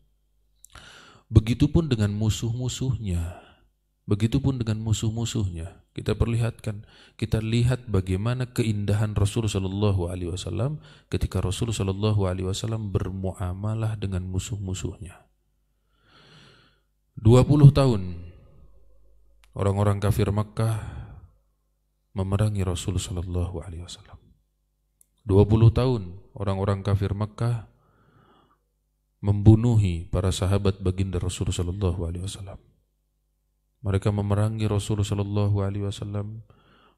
Begitupun dengan musuh-musuhnya. Begitupun dengan musuh-musuhnya. Kita perlihatkan, kita lihat bagaimana keindahan Rasul Shallallahu Alaihi Wasallam ketika Rasul Shallallahu Alaihi Wasallam bermuamalah dengan musuh-musuhnya. dua puluh tahun orang-orang kafir Makkah memerangi Rasul Shallallahu Alaihi Wasallam. dua puluh tahun orang-orang kafir Makkah membunuhi para sahabat baginda Rasul Shallallahu Alaihi Wasallam. Mereka memerangi Rasulullah Shallallahu Alaihi Wasallam.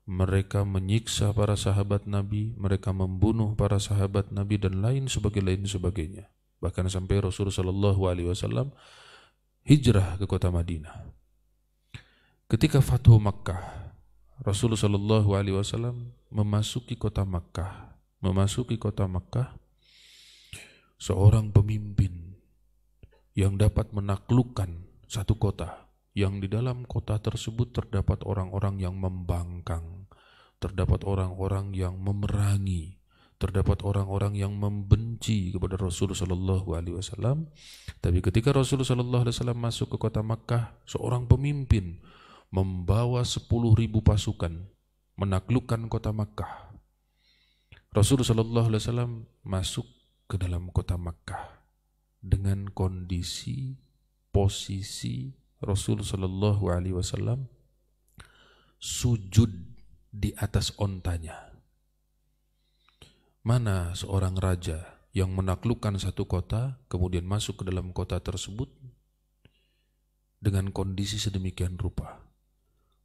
Mereka menyiksa para sahabat Nabi. Mereka membunuh para sahabat Nabi dan lain sebagai lain sebagainya. Bahkan sampai Rasulullah Shallallahu Alaihi Wasallam hijrah ke kota Madinah. Ketika Fathu Makkah, Rasulullah Shallallahu Alaihi Wasallam memasuki kota Makkah. Memasuki kota Makkah, seorang pemimpin yang dapat menaklukkan satu kota, yang di dalam kota tersebut terdapat orang-orang yang membangkang, terdapat orang-orang yang memerangi, terdapat orang-orang yang membenci kepada Rasulullah Shallallahu Alaihi Wasallam. Tapi ketika Rasulullah Shallallahu Alaihi Wasallam masuk ke kota Makkah, seorang pemimpin membawa sepuluh ribu pasukan menaklukkan kota Makkah. Rasulullah Shallallahu Alaihi Wasallam masuk ke dalam kota Makkah dengan kondisi posisi Rasul Shallallahu Alaihi Wasallam sujud di atas ontanya. Mana seorang raja yang menaklukkan satu kota kemudian masuk ke dalam kota tersebut dengan kondisi sedemikian rupa?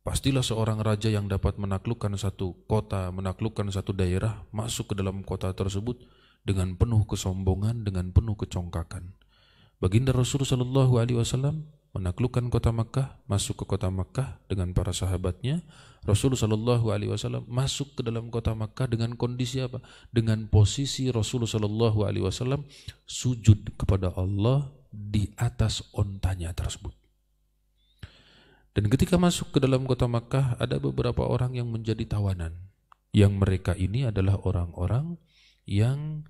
Pastilah seorang raja yang dapat menaklukkan satu kota, menaklukkan satu daerah, masuk ke dalam kota tersebut dengan penuh kesombongan, dengan penuh kecongkakan. Baginda Rasul Shallallahu Alaihi Wasallam menaklukkan kota Makkah, masuk ke kota Makkah dengan para sahabatnya. Rasulullah Shallallahu Alaihi Wasallam masuk ke dalam kota Makkah dengan kondisi apa? Dengan posisi Rasulullah Shallallahu Alaihi Wasallam sujud kepada Allah di atas ontanya tersebut. Dan ketika masuk ke dalam kota Makkah, ada beberapa orang yang menjadi tawanan, yang mereka ini adalah orang-orang yang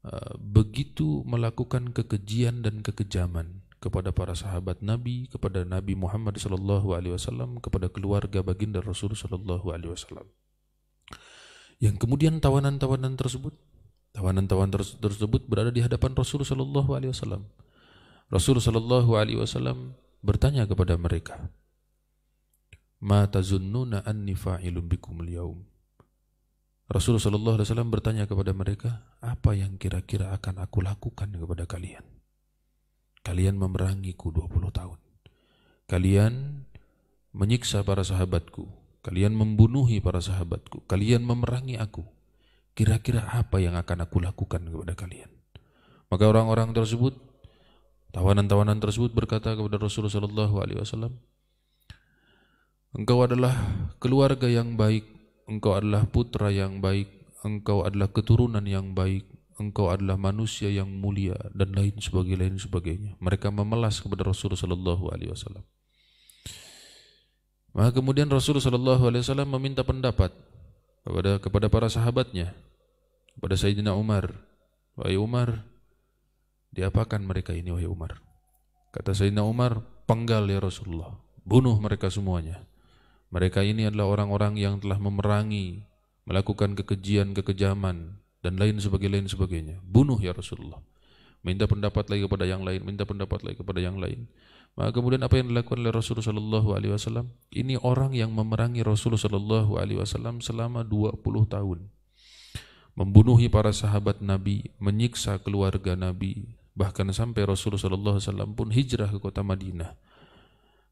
uh, begitu melakukan kekejian dan kekejaman kepada para sahabat Nabi, kepada Nabi Muhammad Sallallahu Alaihi Wasallam, kepada keluarga baginda Rasul Sallallahu Alaihi Wasallam. Yang kemudian tawanan-tawanan tersebut, tawanan-tawanan tersebut berada di hadapan Rasul Sallallahu Alaihi Wasallam. Rasul Sallallahu Alaihi Wasallam bertanya kepada mereka, "Ma tazunnuna anni fa'ilun bikum al-yaum?" Rasul Sallallahu Alaihi Wasallam bertanya kepada mereka, "Apa yang kira-kira akan aku lakukan kepada kalian? Kalian memerangiku dua puluh tahun. Kalian menyiksa para sahabatku. Kalian membunuhi para sahabatku. Kalian memerangi aku. Kira-kira apa yang akan aku lakukan kepada kalian?" Maka orang-orang tersebut, tawanan-tawanan tersebut berkata kepada Rasulullah Shallallahu Alaihi Wasallam, "Engkau adalah keluarga yang baik. Engkau adalah putra yang baik. Engkau adalah keturunan yang baik. Engkau adalah manusia yang mulia," dan lain sebagainya, lain sebagainya. Mereka memelas kepada Rasulullah Shallallahu Alaihi Wasallam. Maka kemudian Rasulullah Shallallahu Alaihi Wasallam meminta pendapat kepada kepada para sahabatnya, kepada Sayyidina Umar. "Wahai Umar, diapakan mereka ini, wahai Umar?" Kata Sayyidina Umar, "Penggal ya Rasulullah, bunuh mereka semuanya. Mereka ini adalah orang-orang yang telah memerangi, melakukan kekejian, kekejaman, dan lain sebagainya, lain sebagainya. Bunuh ya Rasulullah." Minta pendapat lagi kepada yang lain, minta pendapat lagi kepada yang lain. Maka kemudian apa yang dilakukan oleh Rasulullah Shallallahu Alaihi Wasallam? Ini orang yang memerangi Rasulullah Shallallahu Alaihi Wasallam selama dua puluh tahun, membunuhi para sahabat Nabi, menyiksa keluarga Nabi, bahkan sampai Rasulullah Shallallahu Alaihi Wasallam pun hijrah ke kota Madinah.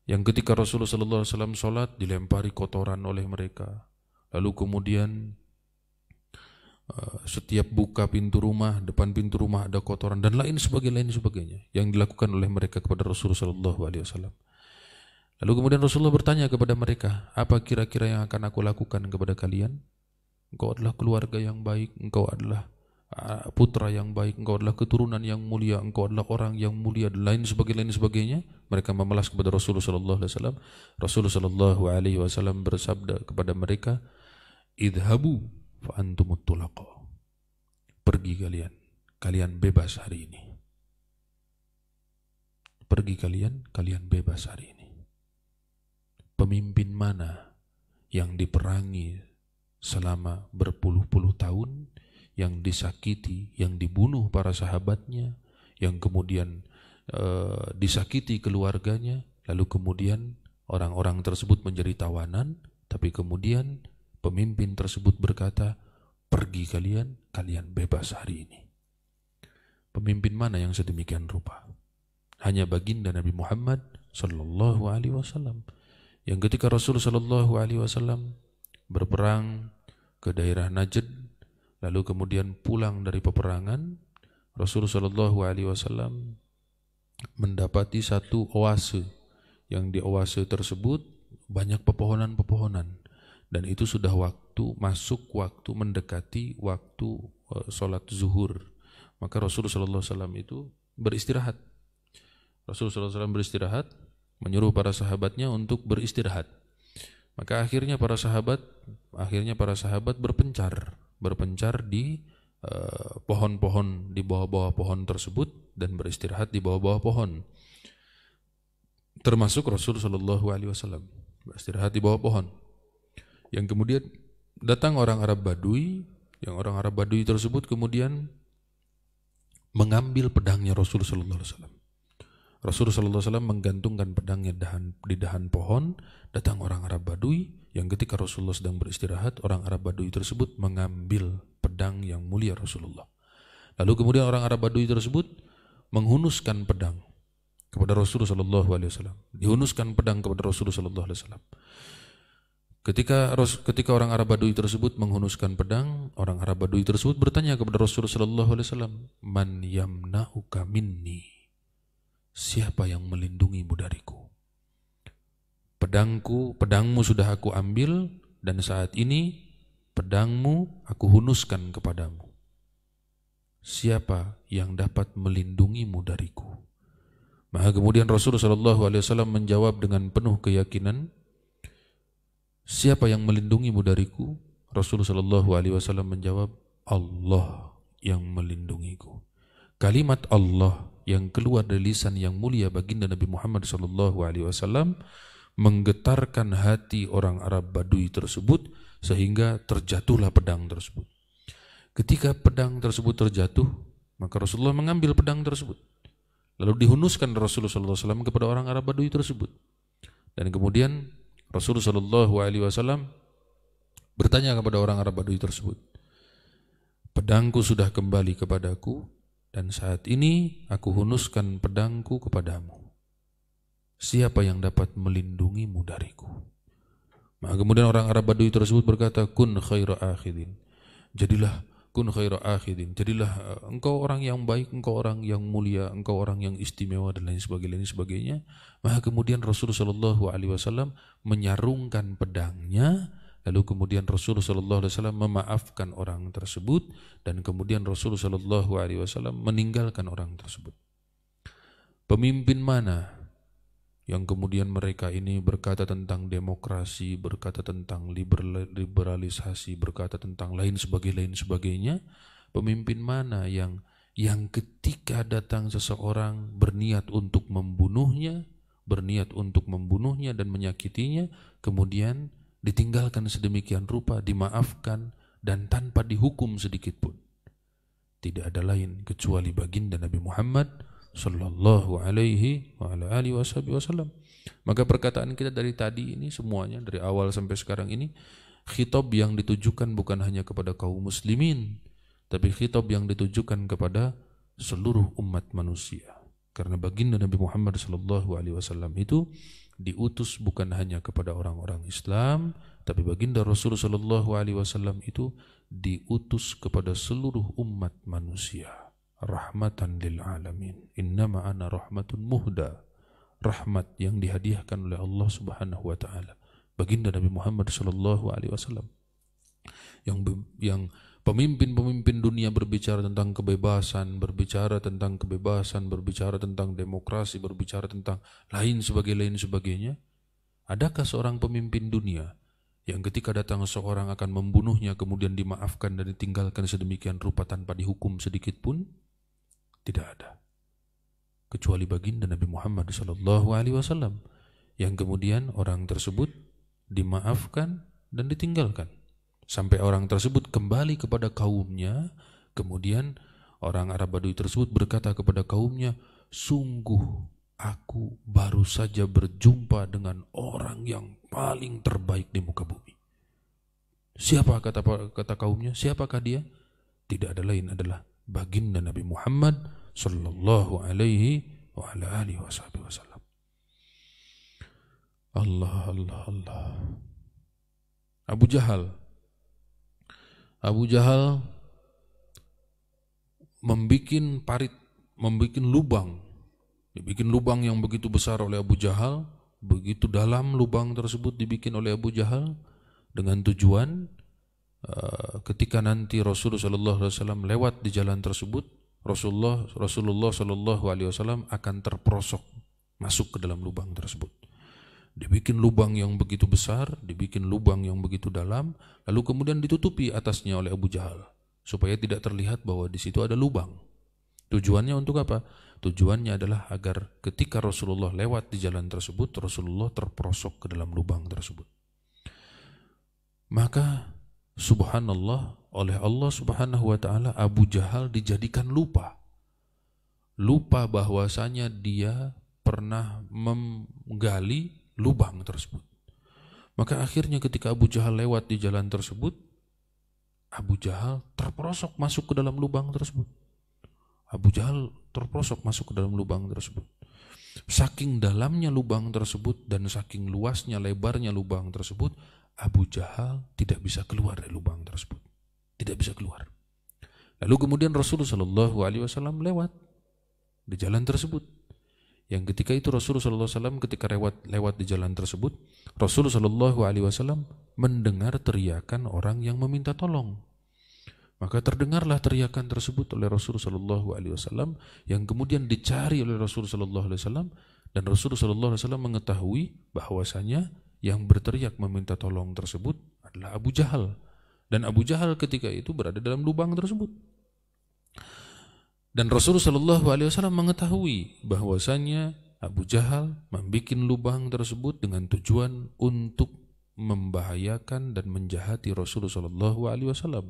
Yang ketika Rasulullah Shallallahu Alaihi Wasallam sholat dilempari kotoran oleh mereka, lalu kemudian setiap buka pintu rumah, depan pintu rumah ada kotoran, dan lain sebagainya, lain sebagainya yang dilakukan oleh mereka kepada Rasulullah shallallahu alaihi wasallam. Lalu kemudian Rasulullah bertanya kepada mereka, "Apa kira-kira yang akan aku lakukan kepada kalian? Engkau adalah keluarga yang baik, engkau adalah putra yang baik, engkau adalah keturunan yang mulia, engkau adalah orang yang mulia," dan lain sebagainya, lain sebagainya. Mereka memelas kepada Rasulullah shallallahu alaihi wasallam. Rasulullah shallallahu alaihi wasallam bersabda kepada mereka, "Idhabu fa antumut tulaqa. Pergi kalian. Kalian bebas hari ini. Pergi kalian, kalian bebas hari ini. Pemimpin mana yang diperangi selama berpuluh-puluh tahun, yang disakiti, yang dibunuh para sahabatnya, yang kemudian e, disakiti keluarganya, lalu kemudian orang-orang tersebut menjadi tawanan, tapi kemudian pemimpin tersebut berkata, pergi kalian, kalian bebas hari ini. Pemimpin mana yang sedemikian rupa? Hanya baginda Nabi Muhammad sallallahu alaihi wasallam, yang ketika Rasul sallallahu alaihi wasallam berperang ke daerah Najd, lalu kemudian pulang dari peperangan, Rasul sallallahu alaihi wasallam mendapati satu oase, yang di oase tersebut banyak pepohonan-pepohonan, dan itu sudah waktu masuk waktu mendekati waktu sholat zuhur. Maka Rasul sallallahu alaihi wasallam itu beristirahat. Rasul sallallahu alaihi wasallam beristirahat, menyuruh para sahabatnya untuk beristirahat. Maka akhirnya para sahabat, akhirnya para sahabat berpencar, berpencar di uh, pohon-pohon, di bawah-bawah pohon tersebut, dan beristirahat di bawah-bawah pohon. Termasuk Rasul sallallahu alaihi wasallam beristirahat di bawah pohon. Yang kemudian datang orang Arab Badui, yang orang Arab Badui tersebut kemudian mengambil pedangnya Rasul sallallahu alaihi wasallam. Rasulullah shallallahu alaihi wasallam menggantungkan pedangnya dahan, di dahan pohon. Datang orang Arab Badui, yang ketika Rasulullah sedang beristirahat, orang Arab Badui tersebut mengambil pedang yang mulia Rasulullah. Lalu kemudian orang Arab Badui tersebut menghunuskan pedang kepada Rasulullah shallallahu alaihi wasallam. Dihunuskan pedang kepada Rasulullah shallallahu alaihi wasallam. Ketika, ketika orang Arab Badui tersebut menghunuskan pedang, orang Arab Badui tersebut bertanya kepada Rasulullah shallallahu alaihi wasallam, "Man yamna'uka minni?" Siapa yang melindungimu dariku? Pedangku, pedangmu sudah aku ambil, dan saat ini pedangmu aku hunuskan kepadamu. Siapa yang dapat melindungimu dariku? Maka kemudian Rasulullah shallallahu alaihi wasallam menjawab dengan penuh keyakinan, siapa yang melindungimu dariku? Rasulullah shallallahu alaihi wasallam menjawab, Allah yang melindungiku. Kalimat Allah yang keluar dari lisan yang mulia baginda Nabi Muhammad shallallahu alaihi wasallam menggetarkan hati orang Arab Badui tersebut, sehingga terjatuhlah pedang tersebut. Ketika pedang tersebut terjatuh, maka Rasulullah mengambil pedang tersebut, lalu dihunuskan Rasulullah shallallahu alaihi wasallam kepada orang Arab Badui tersebut. Dan kemudian Rasulullah shallallahu alaihi wasallam bertanya kepada orang Arab Badui tersebut, pedangku sudah kembali kepadaku, dan saat ini aku hunuskan pedangku kepadamu. Siapa yang dapat melindungimu dariku? Maka kemudian orang Arab Badui tersebut berkata, kun khaira akhidin. Jadilah kun khaira akhidin. Jadilah engkau orang yang baik, engkau orang yang mulia, engkau orang yang istimewa, dan lain sebagainya. Lain sebagainya. Maka kemudian Rasulullah shallallahu alaihi wasallam menyarungkan pedangnya. Lalu kemudian Rasulullah Shallallahu Alaihi Wasallam memaafkan orang tersebut, dan kemudian Rasulullah Shallallahu Alaihi Wasallam meninggalkan orang tersebut. Pemimpin mana yang kemudian mereka ini berkata tentang demokrasi, berkata tentang liberalisasi, berkata tentang lain sebagainya, lain sebagainya? Pemimpin mana yang yang ketika datang seseorang berniat untuk membunuhnya, berniat untuk membunuhnya dan menyakitinya, kemudian ditinggalkan sedemikian rupa, dimaafkan, dan tanpa dihukum sedikit pun? Tidak ada lain kecuali baginda Nabi Muhammad sallallahu alaihi wa ala alihi wasallam. Maka perkataan kita dari tadi ini semuanya, dari awal sampai sekarang ini, khitab yang ditujukan bukan hanya kepada kaum muslimin, tapi khitab yang ditujukan kepada seluruh umat manusia. Karena baginda Nabi Muhammad sallallahu alaihi wasallam itu diutus bukan hanya kepada orang-orang Islam, tapi baginda Rasul Shallallahu Alaihi Wasallam itu diutus kepada seluruh umat manusia. Rahmatan lil alamin. Innama ana rahmatun muhda. Rahmat yang dihadiahkan oleh Allah Subhanahu Wa Taala. Baginda Nabi Muhammad Shallallahu Alaihi Wasallam, yang yang pemimpin-pemimpin dunia berbicara tentang kebebasan, berbicara tentang kebebasan, berbicara tentang demokrasi, berbicara tentang lain sebagainya, lain sebagainya. Adakah seorang pemimpin dunia yang ketika datang seorang akan membunuhnya kemudian dimaafkan dan ditinggalkan sedemikian rupa tanpa dihukum sedikit pun, tidak ada. Kecuali baginda Nabi Muhammad shallallahu alaihi wasallam, yang kemudian orang tersebut dimaafkan dan ditinggalkan. Sampai orang tersebut kembali kepada kaumnya, kemudian orang Arab Badui tersebut berkata kepada kaumnya, sungguh aku baru saja berjumpa dengan orang yang paling terbaik di muka bumi. Siapa kata kata kaumnya? Siapakah dia? Tidak ada lain adalah baginda Nabi Muhammad sallallahu alaihi wa ala alihi wasallam. Allah Allah Allah. Abu Jahal. Abu Jahal membikin parit, membikin lubang. Dibikin lubang yang begitu besar oleh Abu Jahal. Begitu dalam lubang tersebut dibikin oleh Abu Jahal dengan tujuan uh, ketika nanti Rasulullah Shallallahu Alaihi Wasallam lewat di jalan tersebut, Rasulullah Rasulullah Shallallahu Alaihi Wasallam akan terperosok masuk ke dalam lubang tersebut. Dibikin lubang yang begitu besar, dibikin lubang yang begitu dalam, lalu kemudian ditutupi atasnya oleh Abu Jahal supaya tidak terlihat bahwa di situ ada lubang. Tujuannya untuk apa? Tujuannya adalah agar ketika Rasulullah lewat di jalan tersebut, Rasulullah terperosok ke dalam lubang tersebut. Maka subhanallah, oleh Allah subhanahu wa ta'ala, Abu Jahal dijadikan lupa. Lupa bahwasanya dia pernah menggali lubang tersebut. Maka akhirnya ketika Abu Jahal lewat di jalan tersebut, Abu Jahal terperosok masuk ke dalam lubang tersebut. Abu Jahal terperosok masuk ke dalam lubang tersebut. Saking dalamnya lubang tersebut dan saking luasnya lebarnya lubang tersebut, Abu Jahal tidak bisa keluar dari lubang tersebut. Tidak bisa keluar. Lalu kemudian Rasulullah Shallallahu Alaihi Wasallam lewat di jalan tersebut. Yang ketika itu Rasulullah Shallallahu Alaihi Wasallam ketika lewat lewat di jalan tersebut, Rasulullah Shallallahu Alaihi Wasallam mendengar teriakan orang yang meminta tolong. Maka terdengarlah teriakan tersebut oleh Rasulullah Shallallahu Alaihi Wasallam yang kemudian dicari oleh Rasulullah Shallallahu Alaihi Wasallam, dan Rasulullah Shallallahu Alaihi Wasallam mengetahui bahwasanya yang berteriak meminta tolong tersebut adalah Abu Jahal, dan Abu Jahal ketika itu berada dalam lubang tersebut. Dan Rasulullah Shallallahu Alaihi Wasallam mengetahui bahwasanya Abu Jahal membuat lubang tersebut dengan tujuan untuk membahayakan dan menjahati Rasulullah Shallallahu Alaihi Wasallam.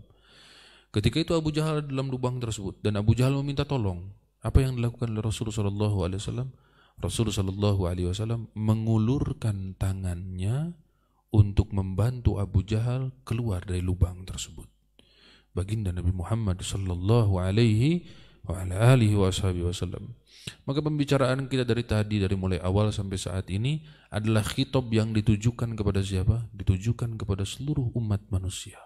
Ketika itu Abu Jahal dalam lubang tersebut dan Abu Jahal meminta tolong. Apa yang dilakukan oleh Rasulullah Shallallahu Alaihi Wasallam? Rasulullah Shallallahu Alaihi Wasallam mengulurkan tangannya untuk membantu Abu Jahal keluar dari lubang tersebut. Baginda Nabi Muhammad Shallallahu Alaihi Wasallam. Maka pembicaraan kita dari tadi, dari mulai awal sampai saat ini adalah khitab yang ditujukan kepada siapa? Ditujukan kepada seluruh umat manusia.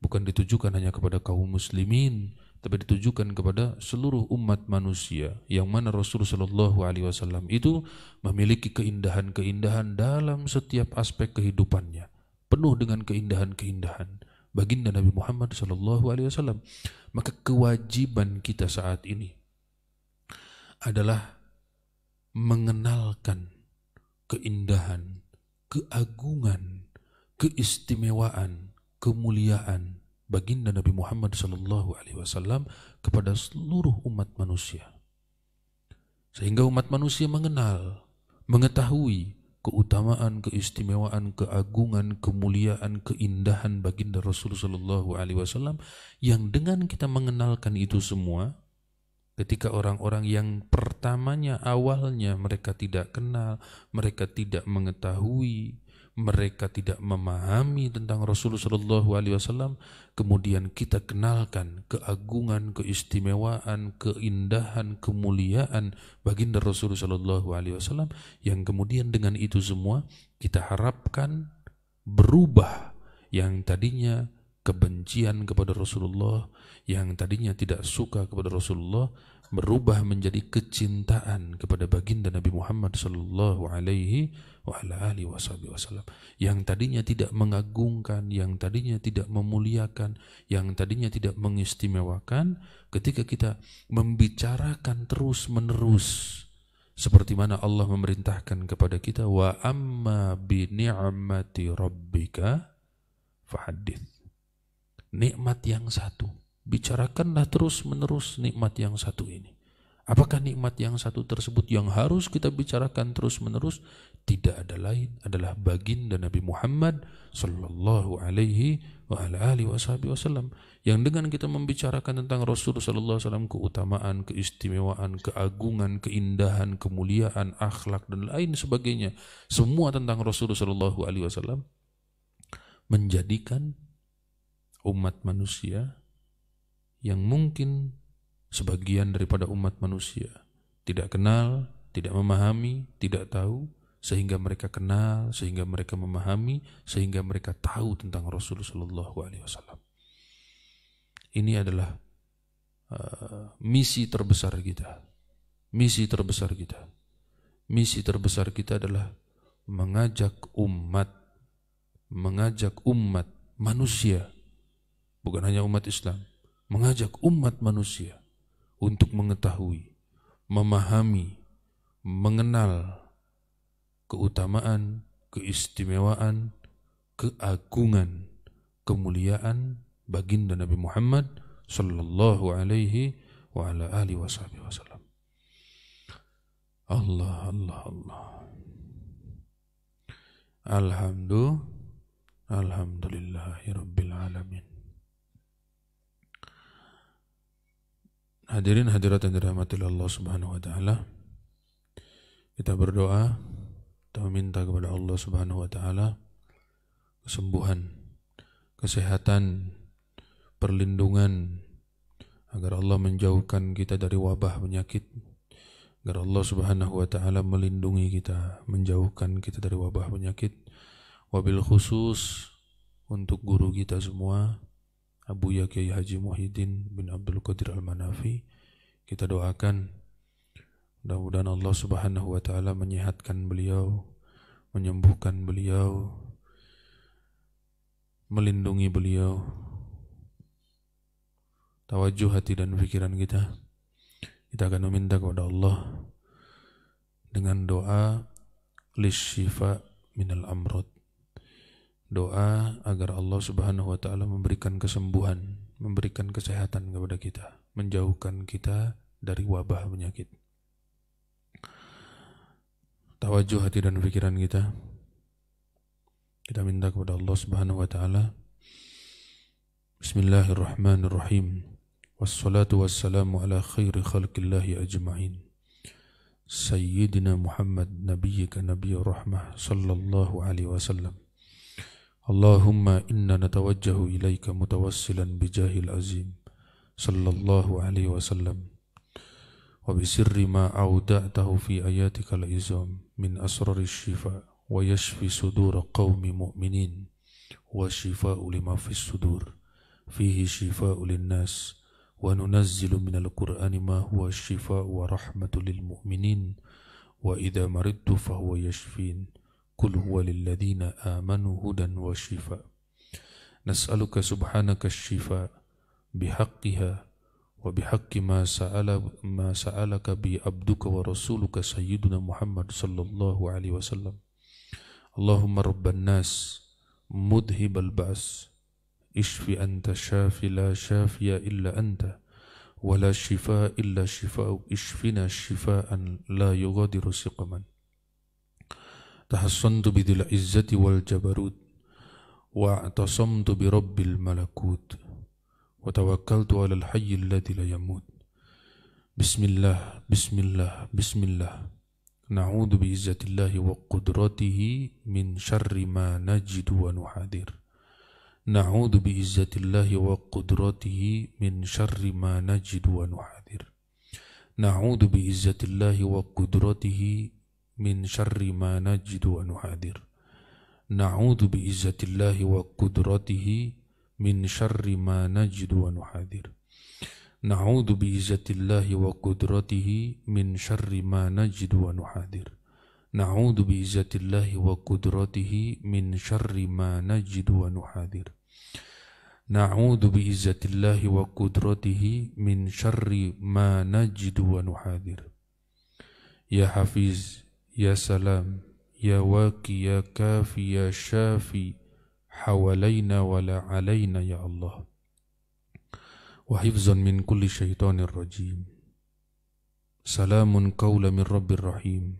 Bukan ditujukan hanya kepada kaum muslimin, tapi ditujukan kepada seluruh umat manusia, yang mana Rasulullah Shallallahu Alaihi Wasallam itu memiliki keindahan-keindahan dalam setiap aspek kehidupannya, penuh dengan keindahan-keindahan baginda Nabi Muhammad Shallallahu Alaihi Wasallam. Maka kewajiban kita saat ini adalah mengenalkan keindahan, keagungan, keistimewaan, kemuliaan baginda Nabi Muhammad Shallallahu Alaihi Wasallam kepada seluruh umat manusia, sehingga umat manusia mengenal, mengetahui keutamaan, keistimewaan, keagungan, kemuliaan, keindahan baginda Rasul Shallallahu Alaihi Wasallam. Yang dengan kita mengenalkan itu semua, ketika orang-orang yang pertamanya awalnya mereka tidak kenal, mereka tidak mengetahui, mereka tidak memahami tentang Rasulullah Shallallahu Alaihi Wasallam, kemudian kita kenalkan keagungan, keistimewaan, keindahan, kemuliaan baginda Rasulullah Shallallahu Alaihi Wasallam, yang kemudian dengan itu semua kita harapkan berubah yang tadinya kebencian kepada Rasulullah, yang tadinya tidak suka kepada Rasulullah, berubah menjadi kecintaan kepada baginda Nabi Muhammad Sallallahu Alaihi Wasallam. Yang tadinya tidak mengagungkan, yang tadinya tidak memuliakan, yang tadinya tidak mengistimewakan, ketika kita membicarakan terus menerus seperti mana Allah memerintahkan kepada kita, wa amma bi ni'mati rabbika fahaddits. Nikmat yang satu, bicarakanlah terus-menerus nikmat yang satu ini. Apakah nikmat yang satu tersebut yang harus kita bicarakan terus-menerus? Tidak ada lain adalah baginda Nabi Muhammad sallallahu alaihi wa ala alihi wasallam, yang dengan kita membicarakan tentang Rasul sallallahu alaihi wasallam, keutamaan, keistimewaan, keagungan, keindahan, kemuliaan, akhlak dan lain sebagainya, semua tentang Rasul sallallahu alaihi wasallam, menjadikan umat manusia yang mungkin sebagian daripada umat manusia tidak kenal, tidak memahami, tidak tahu, sehingga mereka kenal, sehingga mereka memahami, sehingga mereka tahu tentang Rasulullah Shallallahu Alaihi Wasallam. Ini adalah uh, misi terbesar kita. Misi terbesar kita. Misi terbesar kita adalah mengajak umat, mengajak umat manusia, bukan hanya umat Islam, mengajak umat manusia untuk mengetahui, memahami, mengenal keutamaan, keistimewaan, keagungan, kemuliaan baginda Nabi Muhammad sallallahu alaihi wa ala alihi wasallam. Allah Allah Allah. Alhamdulillah. Alhamdulillahi Rabbil Alamin. Hadirin hadirat yang dirahmati Allah Subhanahu wa taala. Kita berdoa, kita meminta kepada Allah Subhanahu wa taala kesembuhan, kesehatan, perlindungan, agar Allah menjauhkan kita dari wabah penyakit, agar Allah Subhanahu wa taala melindungi kita, menjauhkan kita dari wabah penyakit. Wabil khusus untuk guru kita semua, Abu Yaqiyah Haji Muhyiddin bin Abdul Qadir Al-Manafi, kita doakan mudah-mudahan Allah Subhanahu wa taala menyehatkan beliau, menyembuhkan beliau, melindungi beliau. Tawajuh hati dan pikiran kita, kita akan meminta kepada Allah dengan doa lisyifa minal amrod, doa agar Allah Subhanahu wa taala memberikan kesembuhan, memberikan kesehatan kepada kita, menjauhkan kita dari wabah penyakit. Tawajuh hati dan pikiran kita, kita minta kepada Allah Subhanahu wa taala. Bismillahirrahmanirrahim. Wassalatu wassalamu ala khairi khalqillahi ajma'in. Sayyidina Muhammad nabiyyika nabiyur rahmah sallallahu alaihi wasallam. Allahumma inna natawajjahu ilaika mutawassilan bijahil azim sallallahu alaihi wasallam. وبسر ما أودعته في آياتك العظام من أسرار الشفاء ويشفي صدور قوم مؤمنين والشفاء لما في الصدور فيه شفاء للناس وننزل من القرآن ما هو الشفاء ورحمة للمؤمنين وإذا مرضت فهو يشفين قل هو للذين آمنوا هدى وشفاء نسألك سبحانك الشفاء بحقها وبحق ما سأل ما سألك بعبدك ورسولك سيدنا محمد صلى الله عليه وسلم اللهم رب الناس مذهب البأس اشف أنت الشافي لا شافي إلا أنت ولا شفاء إلا شفاء اشفنا شفاء لا يغادر سقما تحصنت بذي العزة والجبروت واعتصمت برب الملكوت وتوكلت على الحي الذي لا يموت بسم الله بسم الله بسم الله نعوذ بعزة الله وقدرته من شر ما نجد ونحاذر نعوذ بعزة الله وقدرته من شر ما نجد ونحاذر نعوذ بعزة الله وقدرته من شر ما نجد ونحاذر نعوذ بعزة الله وقدرته min syarri ma najidu wa nuhadir na'udhu bi'izzatillahi wa qudratihi min syarri ma najidu wa nuhadir na'udhu bi'izzatillahi wa qudratihi min syarri ma najidu wa nuhadir na'udhu bi'izzatillahi wa qudratihi min syarri ma najidu wa nuhadir Ya Hafiz, Ya Salam, Ya Waqi, Ya Kafi, Ya Syafi, hawalayna wala alayna ya Allah, wa hifzan min kulli syaitanir rajim. Salamun qawla min Rabbir Rahim,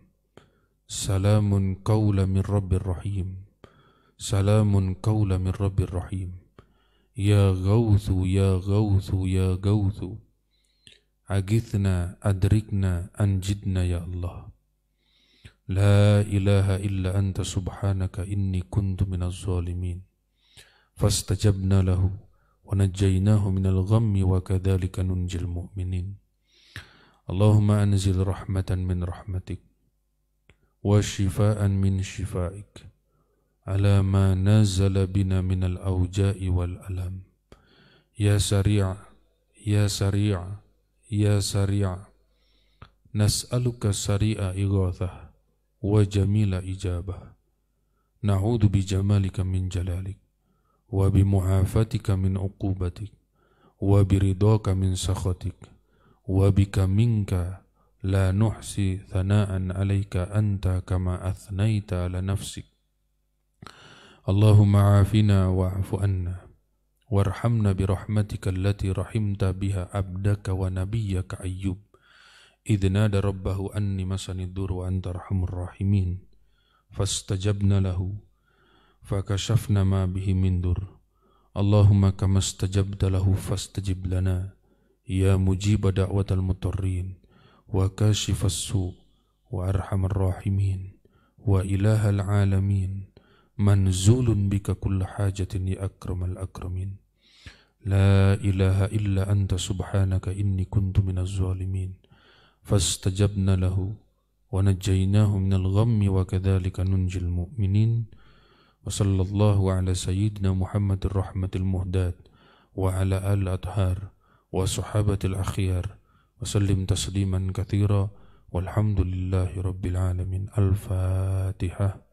salamun qawla min Rabbir Rahim, salamun qawla min Rabbir Rahim. Ya Ghauthu, Ya Ghauthu, Ya Ghauthu, agithna, adrikna, anjidna ya Allah. La ilaha illa anta subhanaka inni kuntu minaz zalimin. Fastajabna lahu wa najjaynahu minal ghammi wa kadhalika nunjil mu'minin. Allahumma anzil rahmatan min rahmatik wa shifaan min shifaik ala ma nazala bina minal awja'i wal alam. Ya sari'a, ya sari'a, ya sari'a, nas'aluka sari'a ighathah wa jamila ijabah. Na'udhu bi jamalika min jalalik wa bi mu'afatika min uqubatik wa bi ridaka min sakhatik wa bika minka la nuhsi thana'an alaika anta kama athnaita ala nafsik. اللهم عافنا واعف عنا وارحمنا برحمتك التي رحمت بها عبدك ونبيك أيوب إذ نادى ربه أني مسني الضر وأنت أرحم الراحمين فاستجبنا له فكشفنا ما به من ضر. اللهم كما استجبت له فاستجب لنا يا مجيب دعوة المضطرين وكاشف السوء وأرحم الراحمين وإله العالمين manzulun bika kulla hajatin ya akramal akramin. La ilaha illa anta subhanaka inni kuntu minaz zalimin. Fastajabna lahu wa najjaynahu minal ghammi wa kadhalika nunjil mu'minin. Wa sallallahu ala sayyidina Muhammadir rahmatil muhdad wa ala al athar wa sahabatil akhyar wa sallim tasliman katsira walhamdulillahi rabbil alamin. Al-Fatihah.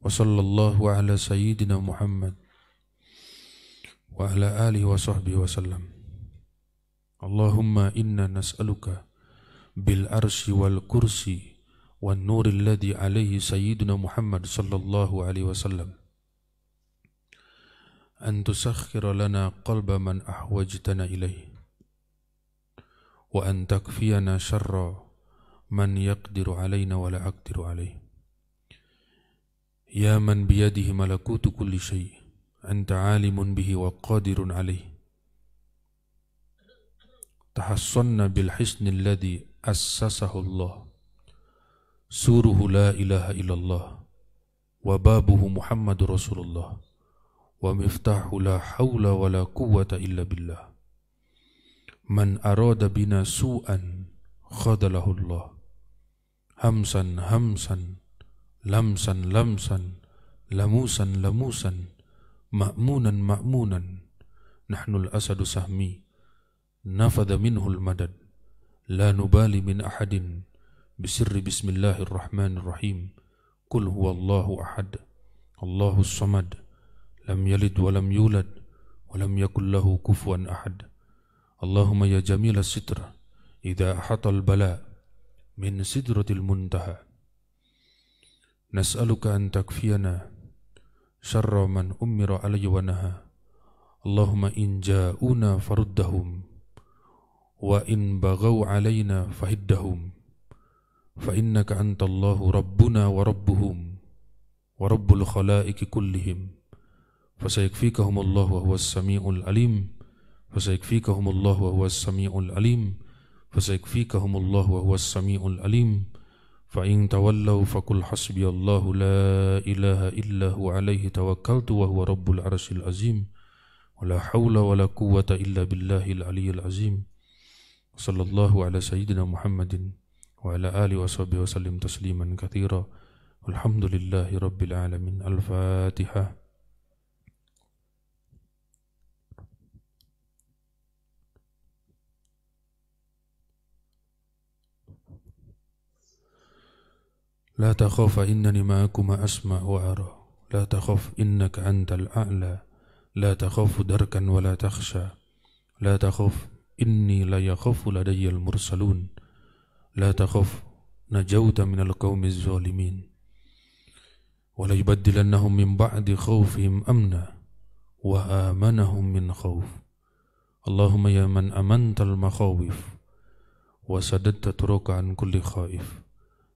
Wassallallahu ala sayyidina Muhammad wa ala alihi wa sahbihi wa sallam. Allahumma inna nas'aluka bil arshi wal kursi wan nuri alladhi alaihi sayyidina Muhammad sallallahu alaihi wa sallam an tusakhkhira lana qalba man ahwajtana ilaihi wa an takfiyana syarra man yaqdiru alaina wa la aqdiru alaihi. Ya man biyadihi malakutu kulli syai' anta alimun bihi wa qadirun alaih. Tahassanna bil hisni alladhi assasahu Allah. Suruhu la ilaha illallah wa babuhu Muhammadur Rasulullah wa miftahu la hawla wa la quwwata illa billah. Man arada bina su'an khadalahu Allah. Hamsan hamsan, lamsan lamsan, lamusan lamusan, ma'munan ma'munan, nahnul asadu sahmi, nafadha minhul madad, la nubali min ahadin, bisirri bismillahirrahmanirrahim, kul huwallahu ahad, Allahu samad, lam yalid walam yulad, walam yakul lahu kufuwan ahad. Allahumma ya jamila sitra, idha ahatal bala, min sidratil muntaha. Nas'aluka an takfiyana syarra man ummira alayhi wa naha. Allahumma in ja'una faruddahum wa in baghaw alayna fahiddahum fa innaka anta Allahu rabbuna wa rabbuhum wa rabbul khalaiki kullihim fasayakfikahum Allahu wa huwas samiul alim fasayakfikahum Allahu wa huwas samiul alim fasayakfikahum Allahu wa huwas samiul alim. فَإِنْ تَوَلَّوْا فَقُلْ حَسْبِيَ اللَّهُ لَا إِلَهَ إِلَّا هُوَ عَلَيْهِ تَوَكَّلْتُ وَهُوَ رَبُّ الْعَرْشِ الْعَظِيمِ وَلَا حَوْلَ وَلَا قُوَّةَ إِلَّا بِاللَّهِ الْعَلِيِّ الْعَظِيمِ. صلى الله على سيدنا محمد وعلى آله وصحبه وسلم تسليما كثيرا والحمد لله رب العالمين. الفاتحة. La takhafa innani ma'akuma asma' wa ara. La takhaf innaka antal a'la. La takhafu darkan wa la takhsha. La takhaf inni la yakhafu ladayya al-mursalun. La takhaf najauta minal qawmi az-zalimin. Wa la yubaddilannahum min ba'di khawfihim amna. Wa amanahum min khawf. Allahumma ya man amantal makhawif. Wasadadta turuka an kulli khaif.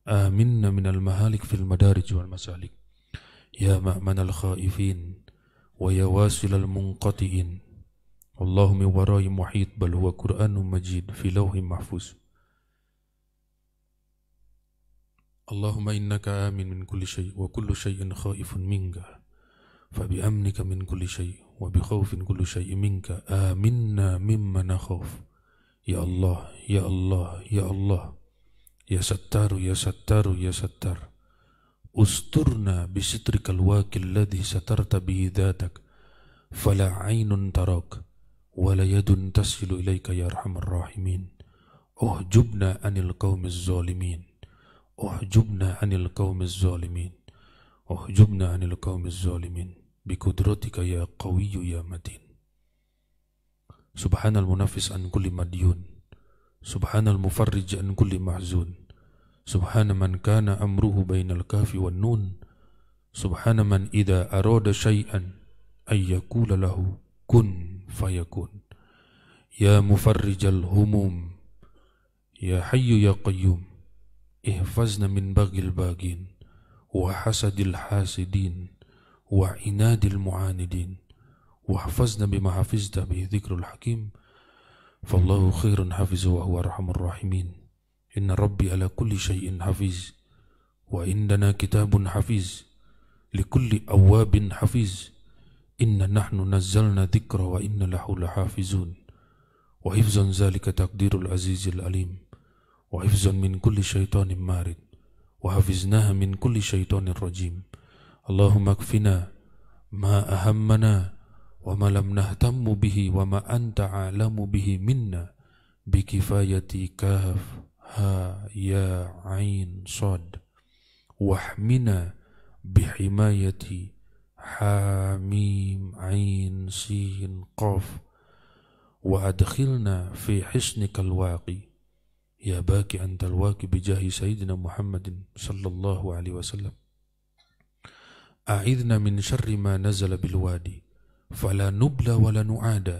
Aminna minal mahalik fil madarij wal masalik. Ya ma'manal khaifin. Wa ya wasilal munqatiin. Allahumma warai muhit bal huwa Qur'anun majid fi lawhin mahfuz. Allahumma innaka amin min kulli shay' wa kullu shay'in khaifun minka. فبأمنك من كل شيء وبخوف كل شيء منك آمنا مما نخاف يا الله يا الله يا الله يا ستار يا ستار يا ستار استرنا بسترك الواكي الذي سترت به ذاتك فلا عين تراك ولا يد تصل إليك يا أرحم الراحمين أحجبنا عن القوم الظالمين أحجبنا عن القوم الظالمين أحجبنا عن القوم الظالمين بقدرتك يا قوي يا متين سبحان المنفس عن كل مديون سبحان المفرج عن كل محزون سبحان من كان أمره بين الكاف والنون سبحان من إذا أراد شيئا أن يقول له كن فيكون يا مفرج الهموم يا حي يا قيوم احفظنا من بغي الباغين وحسد الحاسدين وعناد المعاندين واحفظنا بما حفظت به ذكر الحكيم فالله خير حافظ وهو أرحم الراحمين إن ربي على كل شيء حفيظ وعندنا كتاب حفيظ لكل أواب حفيظ إن نحن نزلنا ذكر وإن له لحافظون وحفظا ذلك تقدير العزيز العليم وحفظا من كل شيطان مارد وحفظناها من كل شيطان رجيم اللهم اكفنا ما أهمنا وما لم نهتم به وما أنت عالم به منا بكفاية كاف ها يا عين صاد واحمنا بحماية حاميم عين سين قاف وأدخلنا في حصنك الواقي يا باكي أنت الواقي بجاه سيدنا محمد صلى الله عليه وسلم أعذنا من شر ما نزل بالوادي فلا نبلى ولا نعادى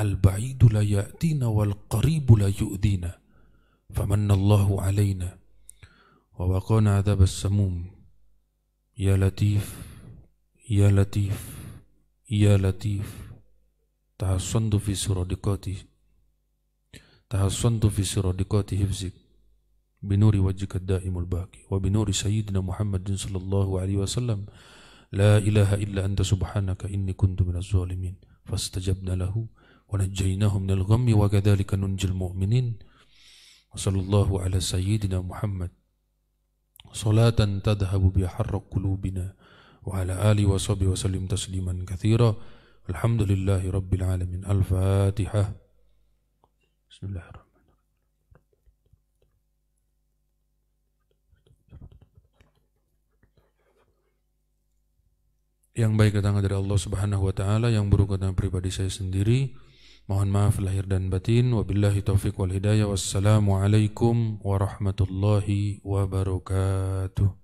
البعيد لا يأتينا والقريب لا يؤذينا فمن الله علينا ووقانا عذاب السموم يا لطيف يا لطيف يا لطيف تحصنت في سرادقاتي تحصنت في سرادقات حفظك بنور وجهك الدائم الباقي وبنور سيدنا محمد صلى الله عليه وسلم لا إله إلا أنت سبحانك إني كنت من الظالمين فاستجبنا له ونجيناه من الغم وكذلك ننجي المؤمنين وصلى الله على سيدنا محمد صلاة تذهب بحر قلوبنا وعلى آله وصحبه وسلم تسليما كثيرا الحمد لله رب العالمين الفاتحة بسم الله الرحمن الرحيم Yang baik datang dari Allah Subhanahu wa Ta'ala, yang buruk datang pribadi saya sendiri. Mohon maaf lahir dan batin. Wabillahi taufiq wal hidayah. Wassalamualaikum warahmatullahi wabarakatuh.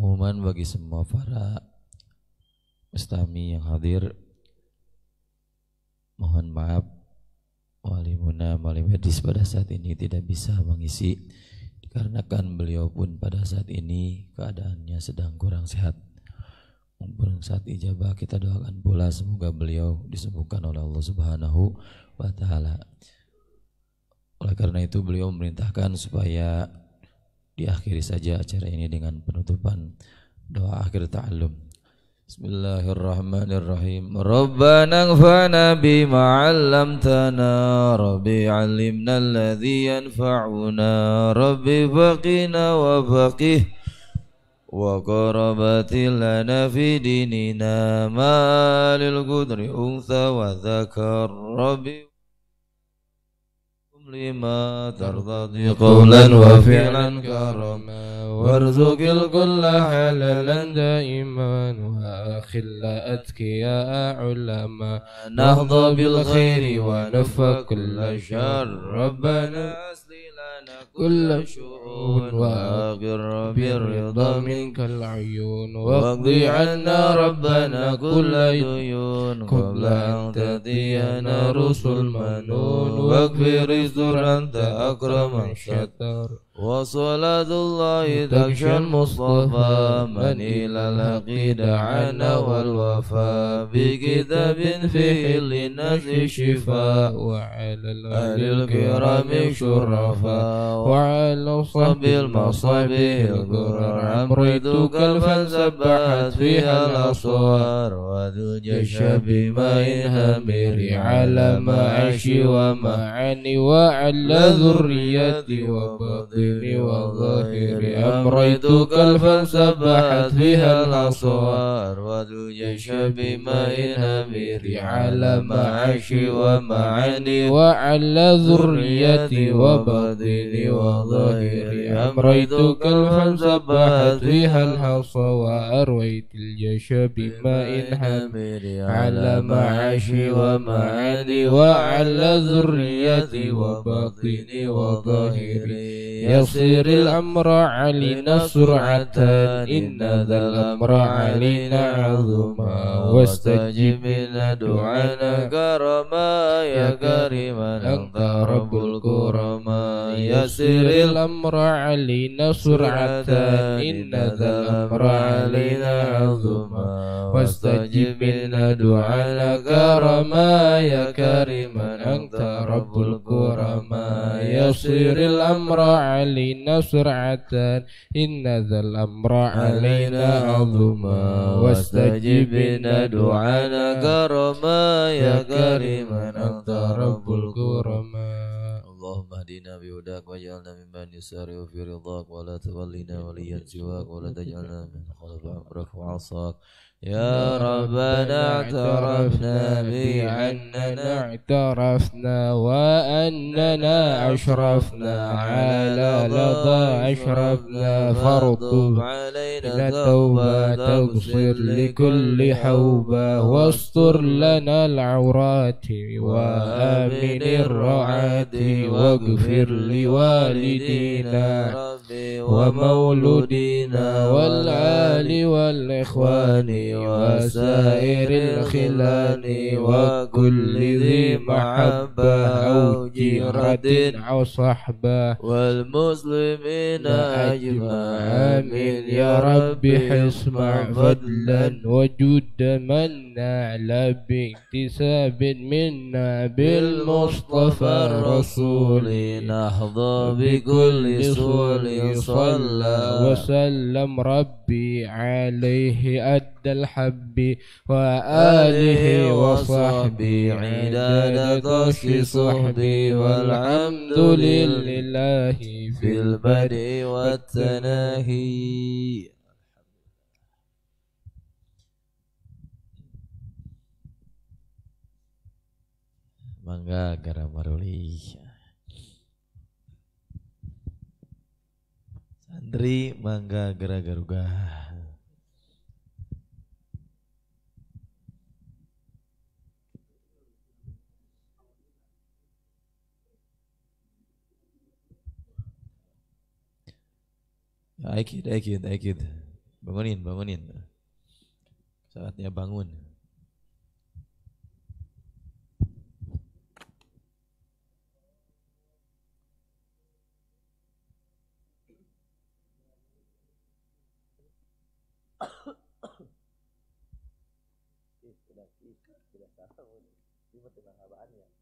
pengumuman bagi semua para mustami yang hadir. Mohon maaf walimuna malimedis pada saat ini tidak bisa mengisi dikarenakan beliau pun pada saat ini keadaannya sedang kurang sehat. Mumpung saat ijabah kita doakan pula semoga beliau disembuhkan oleh Allah Subhanahu wa Ta'ala. Oleh karena itu beliau memerintahkan supaya diakhiri saja acara ini dengan penutupan doa akhir ta'allum. Bismillahirrahmanirrahim. Rabbana anfa'na bima 'allamtana, Rabbi 'allimna alladhi yanfa'una, Rabbi faqina wa faqih wa qarabati lana fi dinina ma lil qudri untha wa dhakar, Rabbi لما ترضى قولا وفعلا كرما وارزق الكل حلالا دائما وأخل أتقياء علما نهضى بالخير ونفى كل شر ربنا أصل لنا كل شؤون وأقر بالرضا منك العيون واقضي عنا ربنا كل ديون قبل أن تأتينا رسل منون واكفر الزر أنت أكرم الشتر وصلاة الله تكشى المصطفى من إلى الحق دعانا والوفاء بكتاب فيه للناس شفاء وعلى الأهل الكرام شرفاء وعلى صحب المصابيح الغرر عمرتك الفلسبحت فيها الأصوار وتجش بماء همر على معاشي ومعاني وعلى ذريتي وباطني وظاهر أمريتك الفلسبحت فيها الأصوار وتجش بماء همير على معاشي ومعاني وعلى ذريتي وباطني وظاهر أمريتك الفلسبحت فيها الحصى وأرويت الجيش بماء همير على معاشي ومعاني وعلى ذريتي وباطني وظاهري يصير الأمر علينا سرعة إن ذا الأمر علينا عظما واستجب لنا دعانا كرما يا كريما أنت رب الكرما يصير الأمر علينا سرعة إن ذا الأمر علينا عظما واستجب لنا دعانا كرما يا كريما أنت رب الكرما يصير الأمر علينا سرعة إن ذا الأمر علينا عظما واستجب لنا دعانا كرما يا كريما أنت رب الكرما اللهم اهدنا بهداك واجعلنا ممن يسارع وفي رضاك ولا تولنا وليا سواك ولا تجعلنا من خلف امرك وعصاك يا ربنا اعترفنا بأننا اعترفنا وأننا أشرفنا على لظى أشرفنا فارتب علينا توبة تغفر لكل حوبة واستر لنا العورات وآمن الروعات واغفر لوالدينا ومولودينا والآل والإخوان وسائر الخلان وكل ذي محبة أو جيرة أو صحبة والمسلمين أجمعين يا رب اسمع فضلا وجود من نعلى باكتساب منا بالمصطفى الرسول نهضى بكل سول صلى وسلم ربي عليه أدى الحب وآله وصحبه عداد قصد صحبي والحمد لله في البدء والتناهي. Mangga Garamaruli Sandri, mangga Geragaruga. Aikid, aikid, aikid. Bangunin, bangunin. Saatnya bangun. Ini pertanyaan apaan ya?